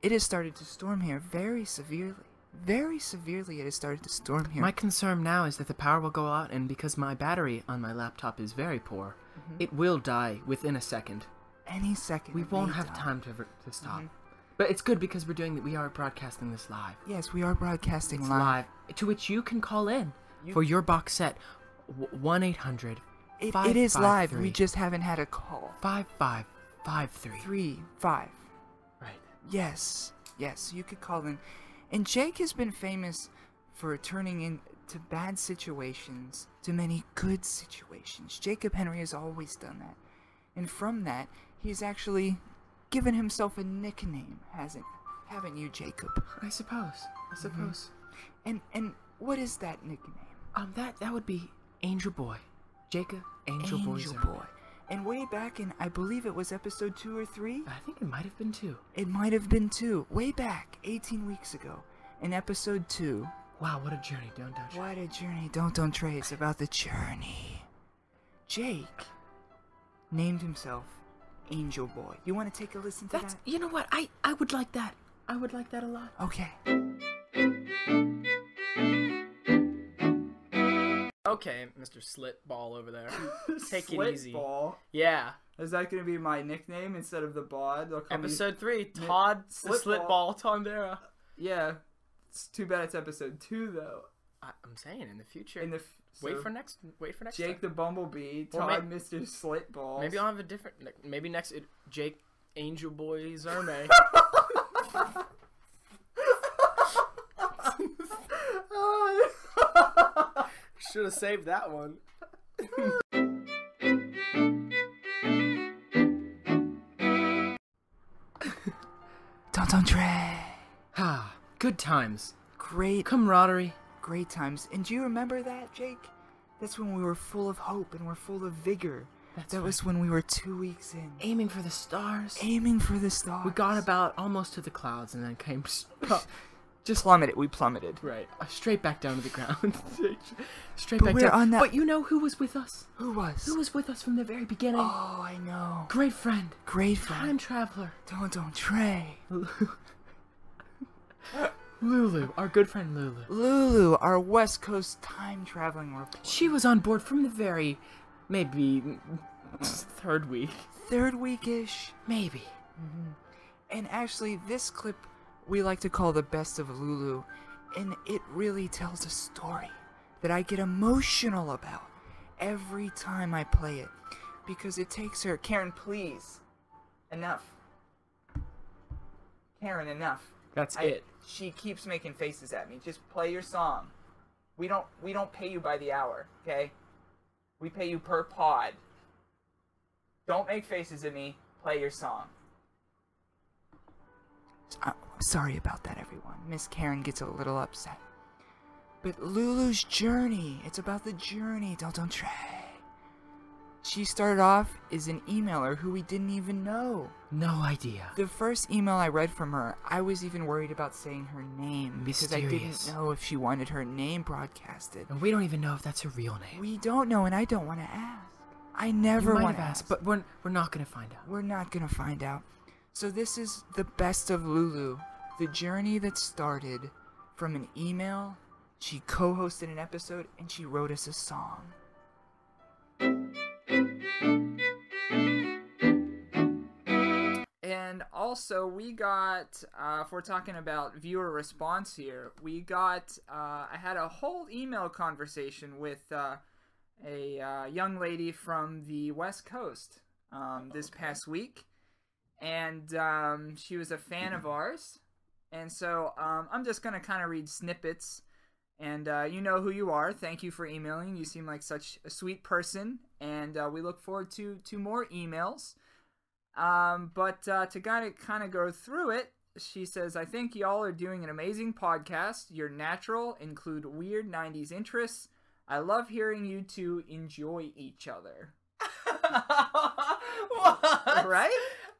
it has started to storm here very severely. Very severely, it has started to storm here. My concern now is that the power will go out, and because my battery on my laptop is very poor, it will die within a second. Any second. We won't have time to stop. But it's good because we are broadcasting this live. Yes, we are broadcasting live. To which you can call in for your box set, 1-800. It is live. We just haven't had a call. 555335. Right. Yes. Yes, you could call in. And Jake has been famous for turning into bad situations to many good situations. Jacob Henry has always done that. And from that, he's actually given himself a nickname, haven't you, Jacob? I suppose. And what is that nickname? That would be Angel Boy. Jacob Angel Boy. And way back in, I believe it was episode 2 or 3? I think it might have been 2. It might have been 2. Way back, 18 weeks ago, in episode 2. Wow, what a journey, don't Trey. What a journey, don't Trey. It's about the journey. Jake named himself Angel Boy. You want to take a listen to that? You know what? I would like that. I would like that a lot. Okay. Okay, Mr. Slitball over there. Take it easy. Slitball? Yeah. Is that going to be my nickname instead of the bod? Episode 3, Todd Slitball Tondera. Yeah. It's too bad it's episode 2, though. I'm saying in the future. Wait for next Jake time. Jake the Bumblebee, Todd Mr. Slitball. Maybe I'll have a different... Maybe next... Jake Angel Boy Zerme. Should have saved that one. Tonton Trey. Ah, good times. Great camaraderie. Great times. And do you remember that, Jake? That's when we were full of hope and we're full of vigor. That was when we were 2 weeks in. Aiming for the stars. We got about almost to the clouds and then came Just plummeted. We plummeted. Right. Straight back down to the ground. Straight back down. But you know who was with us? Who was? Who was with us from the very beginning? Oh, I know. Great friend. Great friend. Time traveler. Don't Trey. Lulu. Our good friend Lulu. Lulu, our West Coast time traveling reporter. She was on board from the very, maybe, third week. Third week-ish. Maybe. Mm-hmm. And actually, this clip... we like to call the best of Lulu, and it really tells a story that I get emotional about every time I play it, because it takes her... Karen, please. Enough. Karen, enough. That's it. She keeps making faces at me. Just play your song. We don't pay you by the hour, okay? We pay you per pod. Don't make faces at me. Play your song. Sorry about that, everyone. Miss Karen gets a little upset. But Lulu's journey, it's about the journey, don't try. She started off as an emailer who we didn't even know. No idea. The first email I read from her, I was even worried about saying her name. Mysterious. Because I didn't know if she wanted her name broadcasted. And we don't even know if that's her real name. We don't know, and I don't want to ask. I never want to ask. But we're not going to find out. We're not going to find out. So this is the best of Lulu, the journey that started from an email, she co-hosted an episode, and she wrote us a song. And also we got, if we're talking about viewer response here, we got, I had a whole email conversation with a young lady from the West Coast this past week. And she was a fan of ours, and so I'm just going to kind of read snippets, and you know who you are. Thank you for emailing. You seem like such a sweet person, and we look forward to more emails. But to kind of go through it, she says, I think y'all are doing an amazing podcast. You're natural, include weird 90s interests. I love hearing you two enjoy each other. What? Right?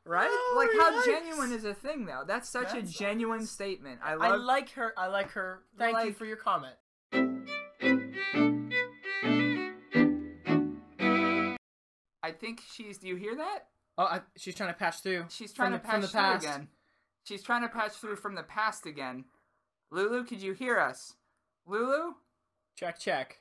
Right? Oh, like, how genuine is a thing, though? That's such a genuine statement. I like her. Thank you for your comment. I think she's... Do you hear that? Oh, she's trying to patch through. She's trying to patch through again. She's trying to patch through from the past again. Lulu, could you hear us? Lulu? Check, check.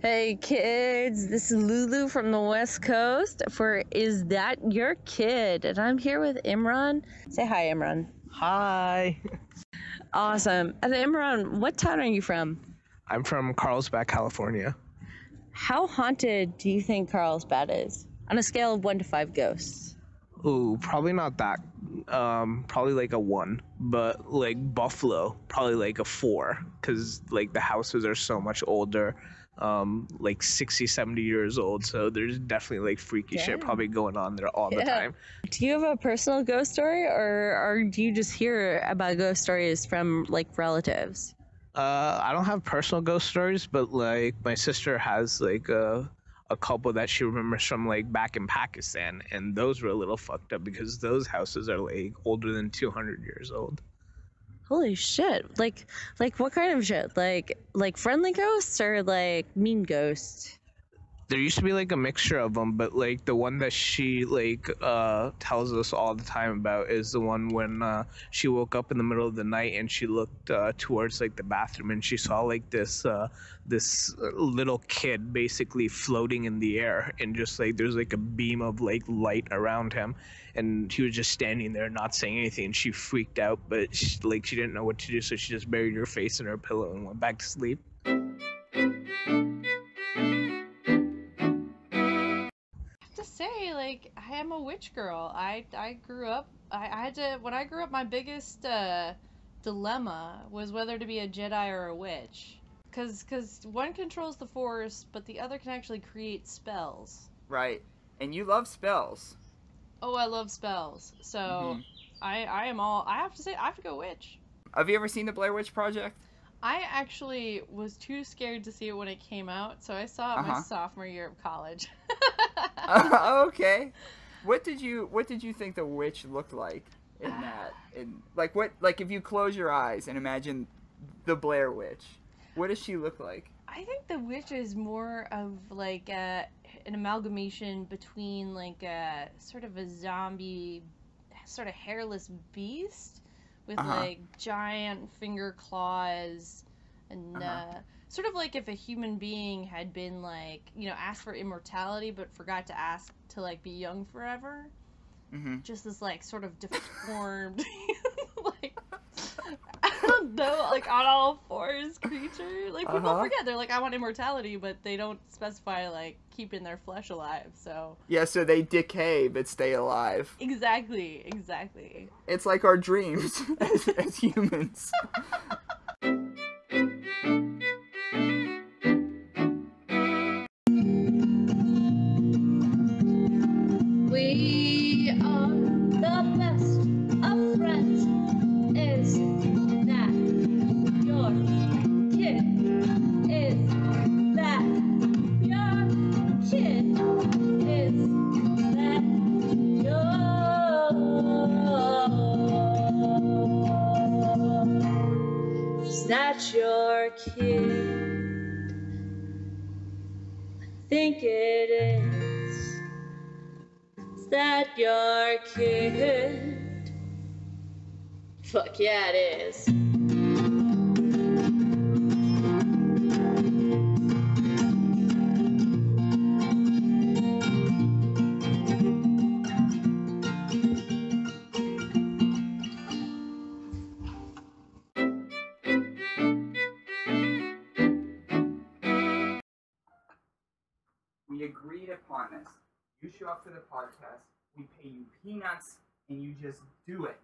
Hey kids, this is Lulu from the West Coast for Is That Your Kid? And I'm here with Imran. Say hi, Imran. Hi. Awesome. And Imran, what town are you from? I'm from Carlsbad, California. How haunted do you think Carlsbad is? On a scale of 1 to 5 ghosts. Ooh, probably not that. Probably like a 1. But like Buffalo, probably like a 4. Because like the houses are so much older. Like 60, 70 years old, so there's definitely like freaky shit probably going on there all the time. Do you have a personal ghost story, or do you just hear about ghost stories from like relatives? I don't have personal ghost stories, but like my sister has like a couple that she remembers from like back in Pakistan, and those were a little fucked up because those houses are like older than 200 years old. Holy shit. Like what kind of shit? Like friendly ghosts or like mean ghosts? There used to be like a mixture of them, but like the one that she like tells us all the time about is the one when she woke up in the middle of the night and she looked towards like the bathroom and she saw like this little kid basically floating in the air, and just like there's like a beam of like light around him, and he was just standing there not saying anything, and she freaked out, but she didn't know what to do, so she just buried her face in her pillow and went back to sleep. Like, I am a witch girl. When I grew up, my biggest dilemma was whether to be a Jedi or a witch. Because one controls the Force, but the other can actually create spells. Right. And you love spells. Oh, I love spells. So, I have to say, I have to go witch. Have you ever seen the Blair Witch Project? I actually was too scared to see it when it came out, so I saw it my sophomore year of college. Okay. What did you think the witch looked like? in that? And like what? Like if you close your eyes and imagine the Blair Witch, what does she look like? I think the witch is more of like an amalgamation between like a sort of a zombie, sort of hairless beast with like giant finger claws and sort of like if a human being had been like, you know, asked for immortality but forgot to ask to like be young forever. Mm-hmm. Just this like sort of deformed like I don't know, like on all fours creature. Like people forget, they're like, I want immortality, but they don't specify like keeping their flesh alive. So yeah, so they decay but stay alive. Exactly, exactly. It's like our dreams as humans. Fuck yeah, it is. We agreed upon this. You show up to the podcast, we pay you peanuts, and you just do it.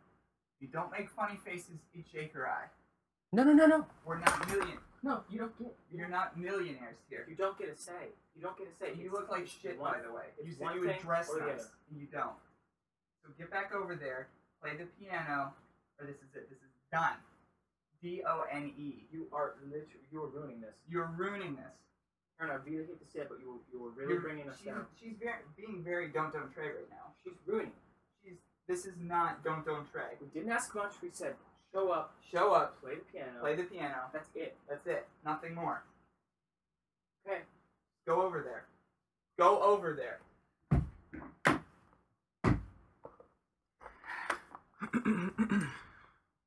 You don't make funny faces, you shake your eye. No, no, no, no. We're not millionaires. No, you don't get. You're not millionaires here. You don't get a say. You don't get a say. You look like shit, by the way. You said you would dress nice, and you don't. So get back over there, play the piano, or this is it. This is done. D-O-N-E. You are literally, you are ruining this. You're ruining this. I really hate to say it, but you were really bringing us down. She's being very don't Trey right now. She's ruining it. This is not don't Trey. We didn't ask much. We said show up, play the piano, That's it. That's it. Nothing more. Okay. Go over there. Go over there.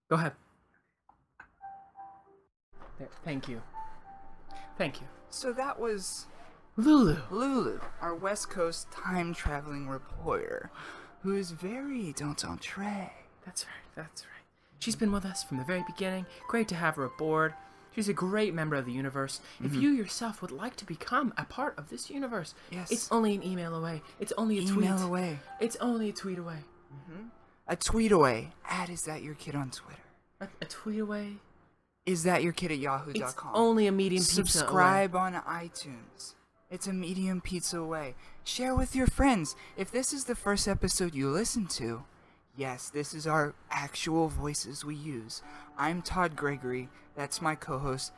Go ahead. There, thank you. Thank you. So that was Lulu, our West Coast time traveling reporter. Who is very don't Trey. That's right, that's right. She's been with us from the very beginning. Great to have her aboard. She's a great member of the universe. Mm-hmm. If you yourself would like to become a part of this universe, yes. It's only an email away. It's only a tweet. Email away. It's only a tweet away. Mm-hmm. A tweet away. Is that your kid on Twitter? A tweet away? Is that your kid at yahoo.com? It's only a medium pizza away. Subscribe on iTunes. It's a medium pizza away. Share with your friends. If this is the first episode you listen to, yes, this is our actual voices we use. I'm Todd Gregory. That's my co-host,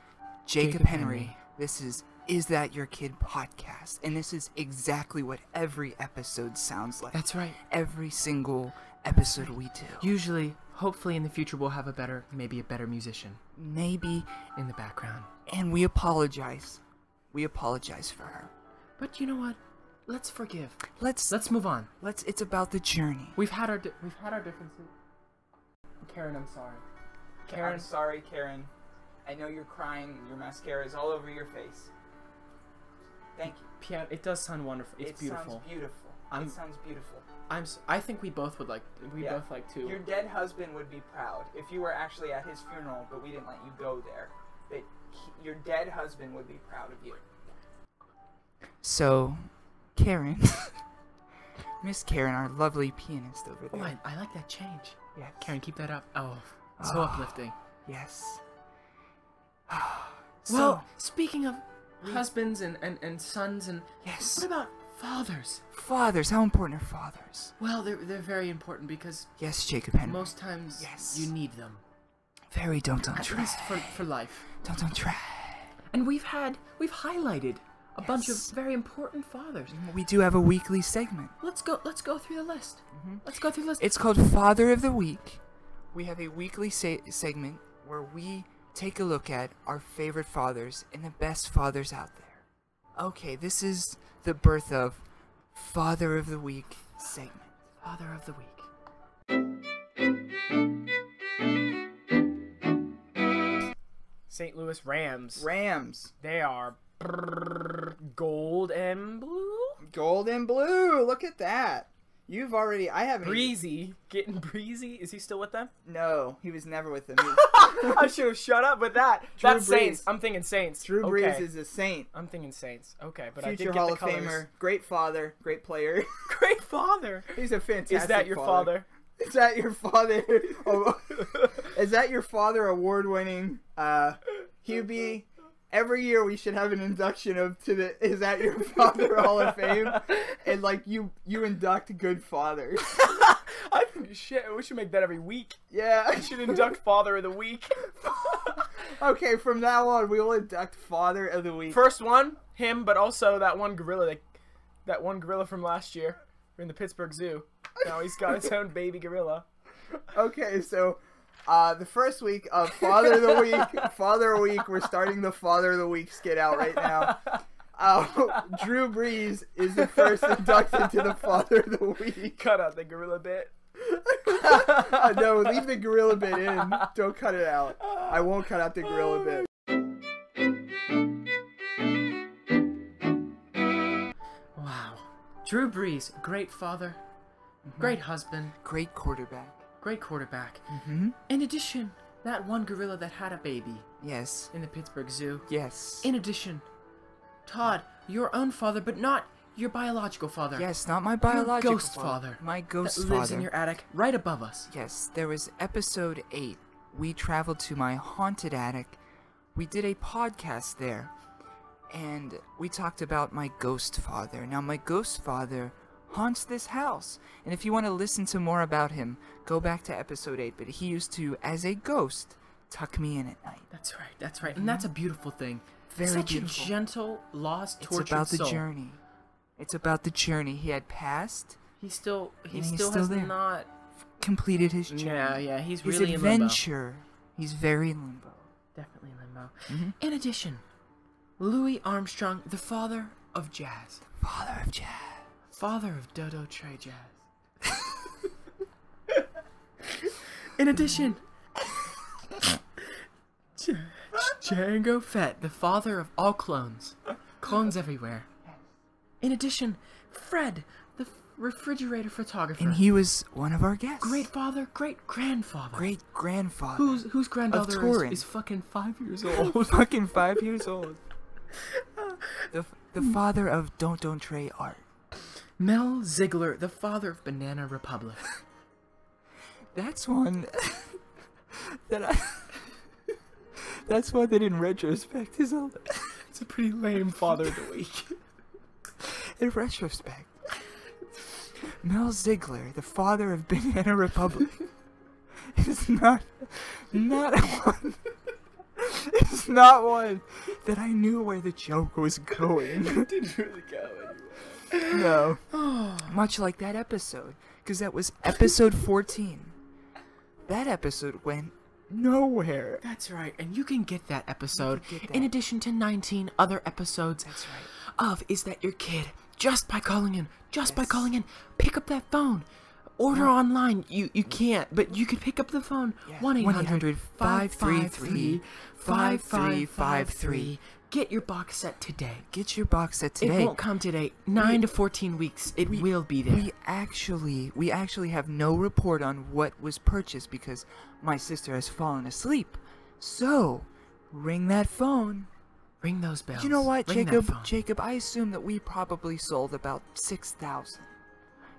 Jacob Henry. This Is That Your Kid podcast. And this is exactly what every episode sounds like. That's right. Every single episode we do. Usually, hopefully in the future, we'll have a better, maybe a better musician. Maybe. In the background. And we apologize. We apologize for her. But you know what? Let's forgive. Let's move on. It's about the journey. We've had our differences. Karen, I'm sorry. Karen, I'm sorry, Karen. I know you're crying. Your mascara is all over your face. Thank you. Piano, it does sound wonderful. It's beautiful. Sounds beautiful. It sounds beautiful. I think we both would like. We both like to. Your dead husband would be proud if you were actually at his funeral, but we didn't let you go there. Your dead husband would be proud of you. So, Karen, Miss Karen, our lovely pianist over there. Oh, I like that change. Yeah, Karen, keep that up. Oh, so uplifting. Yes. So, well, speaking of husbands and sons and yes, what about fathers? Fathers, how important are fathers? Well, they're very important because yes, Jacob Henry. Most times, yes, you need them. Very don't Trey. At least for life. Don't Trey. And we've highlighted a bunch of very important fathers. We do have a weekly segment. Let's go through the list. Let's go through the list. It's called Father of the Week. We have a weekly segment where we take a look at our favorite fathers and the best fathers out there. Okay, this is the birth of Father of the Week segment. Father of the Week. St. Louis Rams. They are gold and blue. Gold and blue. Look at that. You've already. I haven't. Breezy. Getting breezy. Is he still with them? No, he was never with them. I should have shut up with that. Drew Brees. Saints. I'm thinking Saints. Drew Brees is a Saint. I'm thinking Saints. Okay, but future I did Hall get the of colors. Famer. Great father. Great player. Great father. He's a fantastic. Is that your father? Is that your father? Is that your father? Award-winning QB. Every year we should have an induction of to the Is That Your Father Hall of Fame, and like you induct good fathers. I think shit. We should make that every week. Yeah, we should induct Father of the Week. Okay, from now on we will induct Father of the Week. First one, him, but also that one gorilla, that one gorilla from last year. We're in the Pittsburgh Zoo. Now he's got his own baby gorilla. Okay, so the first week of Father of the Week, we're starting the Father of the Week skit out right now. Drew Brees is the first inducted to the Father of the Week. Cut out the gorilla bit. No, leave the gorilla bit in. Don't cut it out. I won't cut out the gorilla bit. Drew Brees, great father, great husband, great quarterback. In addition, that one gorilla that had a baby. Yes. In the Pittsburgh Zoo. Yes. In addition, Todd, your own father, but not your biological father. Yes, not my biological ghost father. My ghost father. That lives in your attic right above us. Yes, there was episode 8. We traveled to my haunted attic. We did a podcast there. And we talked about my ghost father. Now, my ghost father haunts this house. And if you want to listen to more about him, go back to episode 8. But he used to, as a ghost, tuck me in at night. That's right. That's right. And that's a beautiful thing. Very beautiful. Such a gentle, lost, tortured soul. It's about the journey. It's about the journey. He had passed. He still has not completed his journey. Yeah, yeah. He's really in limbo. His adventure. He's very in limbo. Definitely in limbo. In addition, Louis Armstrong, the father of jazz. Father of Dodo Trey Jazz. In addition, Django Fett, the father of all clones. Clones everywhere. In addition, Fred, the refrigerator photographer. And he was one of our guests. Great father, great grandfather. Whose granddaughter is fucking 5 years old. The father of Don't Trey Art. Mel Ziegler, the father of Banana Republic. That's one that that's one that in retrospect is it's a pretty lame Father of the Week. In retrospect, Mel Ziegler, the father of Banana Republic, is not one. It's not one that I knew where the joke was going. It didn't really go anywhere. No. Much like that episode, because that was episode 14. That episode went nowhere. That's right, and you can get that episode in addition to 19 other episodes of Is That Your Kid? Just by calling in. Pick up that phone. Order online. You can't, but you could pick up the phone. 1-800-533-5353. Get your box set today. It won't come today. 9 to 14 weeks. It will be there. We actually have no report on what was purchased because my sister has fallen asleep. So, ring that phone. Ring those bells. You know what, Jacob? I assume that we probably sold about 6,000.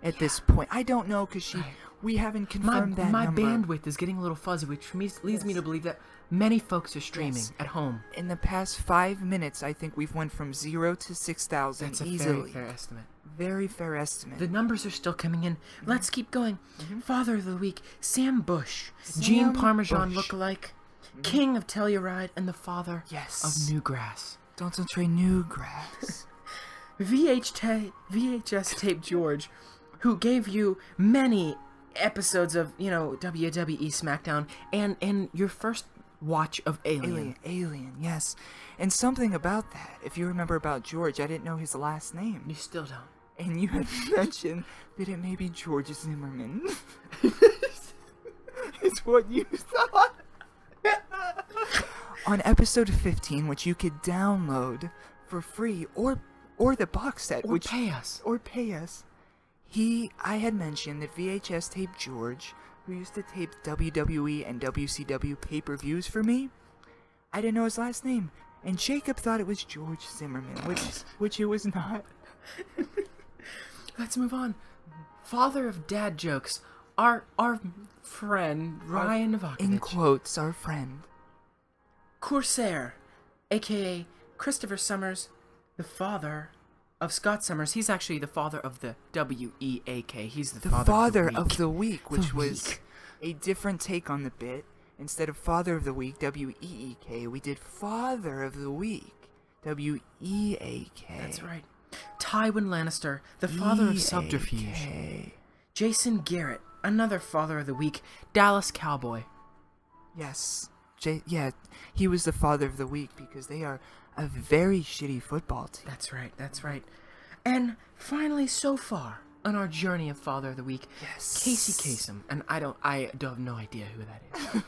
At this point, I don't know because we haven't confirmed that number. My bandwidth is getting a little fuzzy, which leads me to believe that many folks are streaming at home. In the past 5 minutes, I think we've went from 0 to 6,000 easily. That's a very fair estimate. Very fair estimate. The numbers are still coming in. Let's keep going. Father of the Week, Sam Bush, Gene Parmesan lookalike, King of Telluride, and the father of Newgrass. Concentrate Newgrass. VHS tape George, who gave you many episodes of, you know, WWE SmackDown and your first watch of Alien. Alien, yes. And something about that, if you remember about George, I didn't know his last name. You still don't. And you had mentioned that it may be George Zimmerman. It's what you thought. On episode 15, which you could download for free, or the box set, or which pay us, or pay us. I had mentioned that VHS tape George, who used to tape WWE and WCW pay-per-views for me, I didn't know his last name, and Jacob thought it was George Zimmerman, which it was not. Let's move on. Father of dad jokes, our friend Ryan DeFocka. In quotes, our friend. Corsair, aka Christopher Summers, the father of Scott Summers. He's actually the father of the W-E-A-K. He's the father of the week, which was a different take on the bit. Instead of father of the week, W-E-E-K, we did father of the week, W-E-A-K. That's right. Tywin Lannister, the father of subterfuge. Jason Garrett, another father of the week, Dallas Cowboy. Yes. Yeah, he was the father of the week because they are a very shitty football team. That's right, that's right. And finally, so far on our journey of father of the week, yes, Casey Kasem, and I have no idea who that is.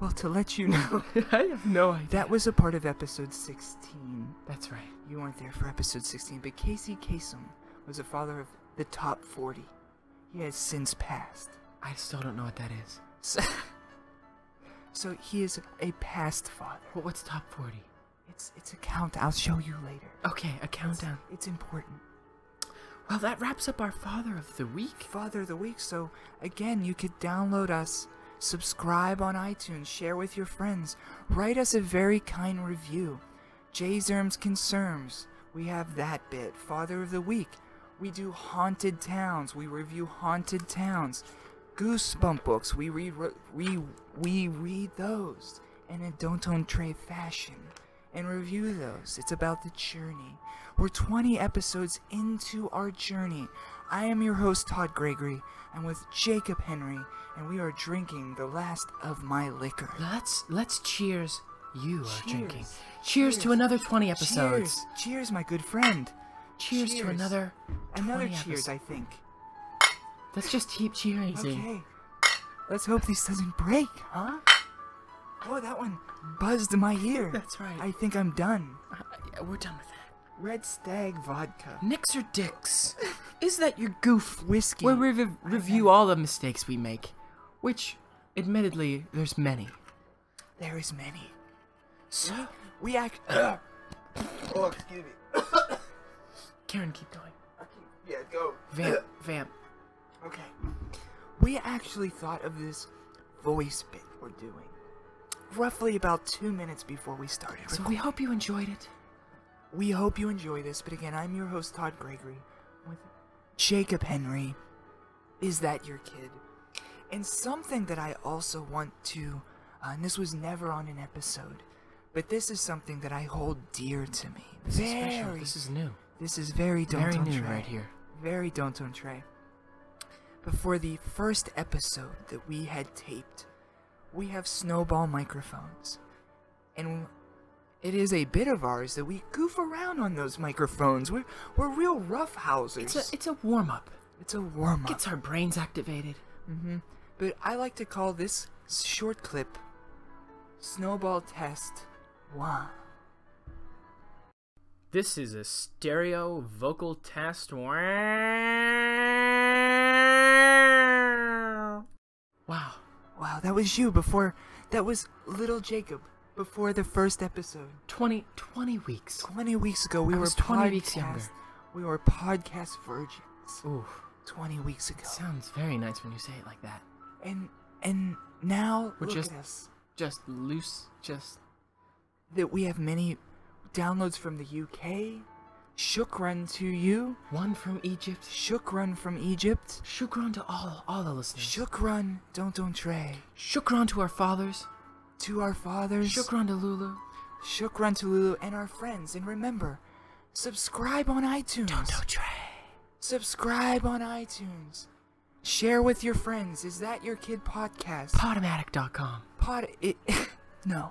Well, to let you know, I have no idea. That was a part of episode 16. That's right. You weren't there for episode 16, but Casey Kasem was the father of the top 40. He has since passed. I still don't know what that is. So he is a past father. Well, what's top 40? It's a count. I'll show you later. Okay, a countdown. It's important. Well, that wraps up our Father of the Week. Father of the Week. So, again, you could download us, subscribe on iTunes, share with your friends, write us a very kind review. Jszerm's Concerns. We have that bit. Father of the Week. We do haunted towns. We review haunted towns. Goosebump books, we read those in a Don't Own Trade fashion and review those. It's about the journey. We're 20 episodes into our journey. I am your host, Todd Gregory. I'm with Jacob Henry, and we are drinking the last of my liquor. Let's cheers. You are drinking. Cheers to another 20 episodes. Cheers, my good friend. Cheers to another 20 episodes. I think. Let's just keep cheering. Okay. Let's hope this doesn't break, huh? Oh, that one buzzed my ear. That's right. I think I'm done. Yeah, we're done with that. Red Stag Vodka. Knicks or Dicks? Is that your goof? Whiskey. Where we review all the mistakes we make, which, admittedly, there's many. There is many. So, we act... Oh, excuse me. Karen, keep going. Yeah, go. Vamp. Okay, we actually thought of this voice bit we're doing roughly about 2 minutes before we started recording. So we hope you enjoyed it. We hope you enjoy this, but again, I'm your host, Todd Gregory, with Jacob Henry. Is That Your Kid? And something that I also want to, and this was never on an episode, but this is something that I hold dear to me. This is special. This is new. This is very Don't New right here. Very Don't Tray. Before the first episode that we had taped, we have snowball microphones, and it is a bit of ours that we goof around on those microphones. We're real roughhousers. It's a warm-up. It's a warm-up. Gets our brains activated. But I like to call this short clip Snowball Test 1. This is a stereo vocal test. Wow. Wow, that was you before... That was little Jacob before the first episode. 20 weeks. 20 weeks ago, we were 20 weeks younger. We were podcast virgins. Ooh. 20 weeks ago. It sounds very nice when you say it like that. And now, we're just loose, just... That we have many downloads from the UK. Shukran to you. One from Egypt. Shukran from Egypt. Shukran to all the listeners. Shukran, Don't Tray. Shukran to our fathers. Shukran to Lulu. Shook Run to Lulu and our friends, and remember, subscribe on iTunes. Don't do Trey. Subscribe on iTunes. Share with your friends. Is That Your Kid podcast? Podomatic.com. No.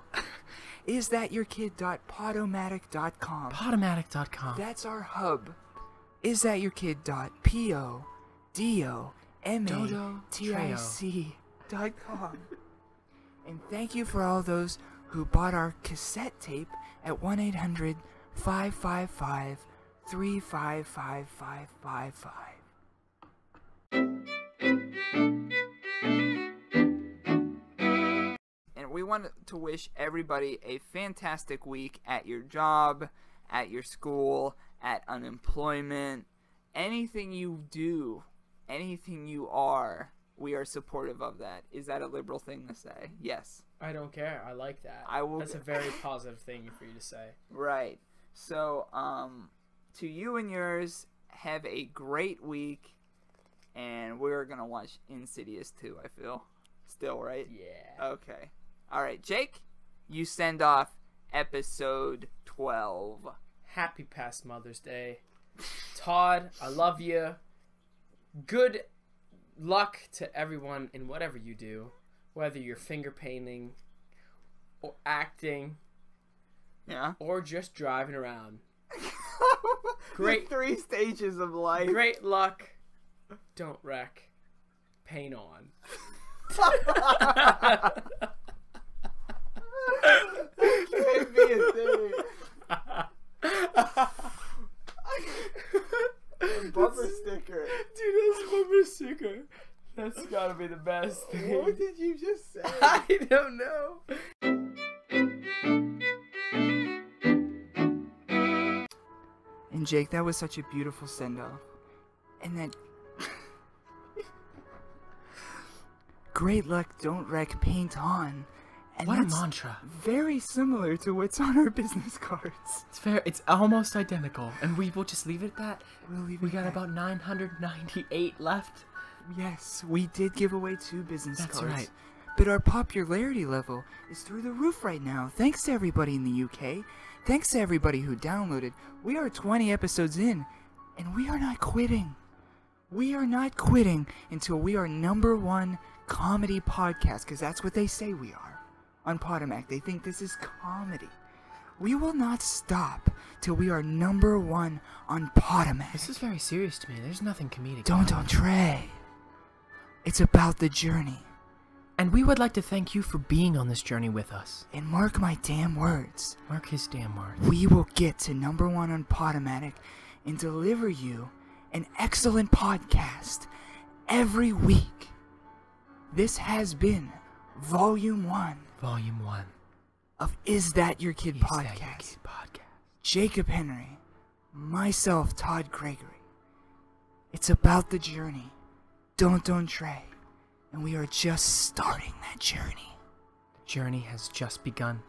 Is That Your Kid.podomatic.com. Podomatic.com. That's our hub. Is That Your Kid.podomatic.com. And thank you for all those who bought our cassette tape at 1-800-555-35555. And we want to wish everybody a fantastic week at your job, at your school, at unemployment, anything you do, anything you are. We are supportive of that. Is that a liberal thing to say? Yes. I don't care. I like that. That's a very positive thing for you to say. Right. So, to you and yours, have a great week. And we're going to watch Insidious 2, I feel. Still, right? Yeah. Okay. All right, Jake, you send off episode 12. Happy past Mother's Day. Todd, I love you. Good luck to everyone in whatever you do, whether you're finger painting or acting, yeah, or just driving around. Great. The 3 stages of life. Great luck. Don't wreck. Paint on. It can't be a thing. Bumper sticker. Dude, that's a bumper sticker. That's gotta be the best thing. What did you just say? I don't know. And Jake, that was such a beautiful send-off. And that... Great luck, don't wreck, paint on. And what a mantra. Very similar to what's on our business cards. It's fair. It's almost identical. And we will just leave it at that. We'll leave it we got at about 998 left. Yes, we did give away 2 business cards. That's right. But our popularity level is through the roof right now. Thanks to everybody in the UK. Thanks to everybody who downloaded. We are 20 episodes in, and we are not quitting. We are not quitting until we are #1 comedy podcast, because that's what they say we are. On Podomatic, they think this is comedy. We will not stop till we are #1 on Podomatic. This is very serious to me. There's nothing comedic. Don't entree. It's about the journey. And we would like to thank you for being on this journey with us. And mark my damn words. Mark his damn words. We will get to #1 on Podomatic and deliver you an excellent podcast every week. This has been Volume 1 of Is That Your Kid podcast. Jacob Henry, myself, Todd Gregory. It's about the journey. Don't Trey. And we are just starting that journey. The journey has just begun.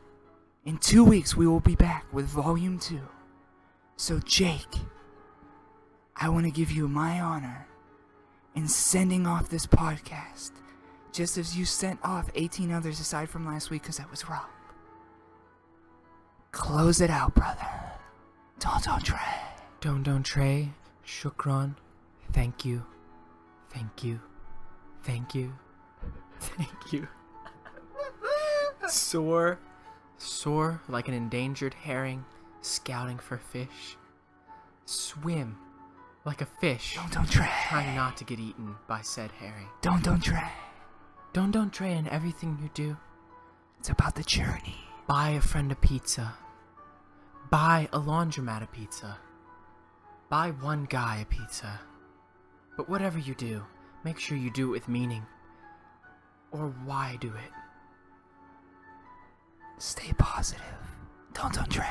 In 2 weeks, we will be back with Volume 2. So, Jake, I want to give you my honor in sending off this podcast, just as you sent off 18 others aside from last week, because that was Rob. Close it out, brother. Don't Trey. Don't Trey. Shukran. Thank you. Thank you. Thank you. Thank you. Soar like an endangered herring scouting for fish. Swim like a fish. Don't Trey. Trying not to get eaten by said herring. Don't Trey. Don't Trey in everything you do. It's about the journey. Buy a friend a pizza. Buy a laundromat a pizza. Buy one guy a pizza. But whatever you do, make sure you do it with meaning. Or why do it. Stay positive. Don't Trey.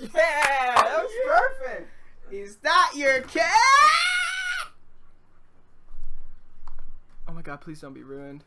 Yeah, that was perfect. Is that your kid? Oh my God, please don't be ruined.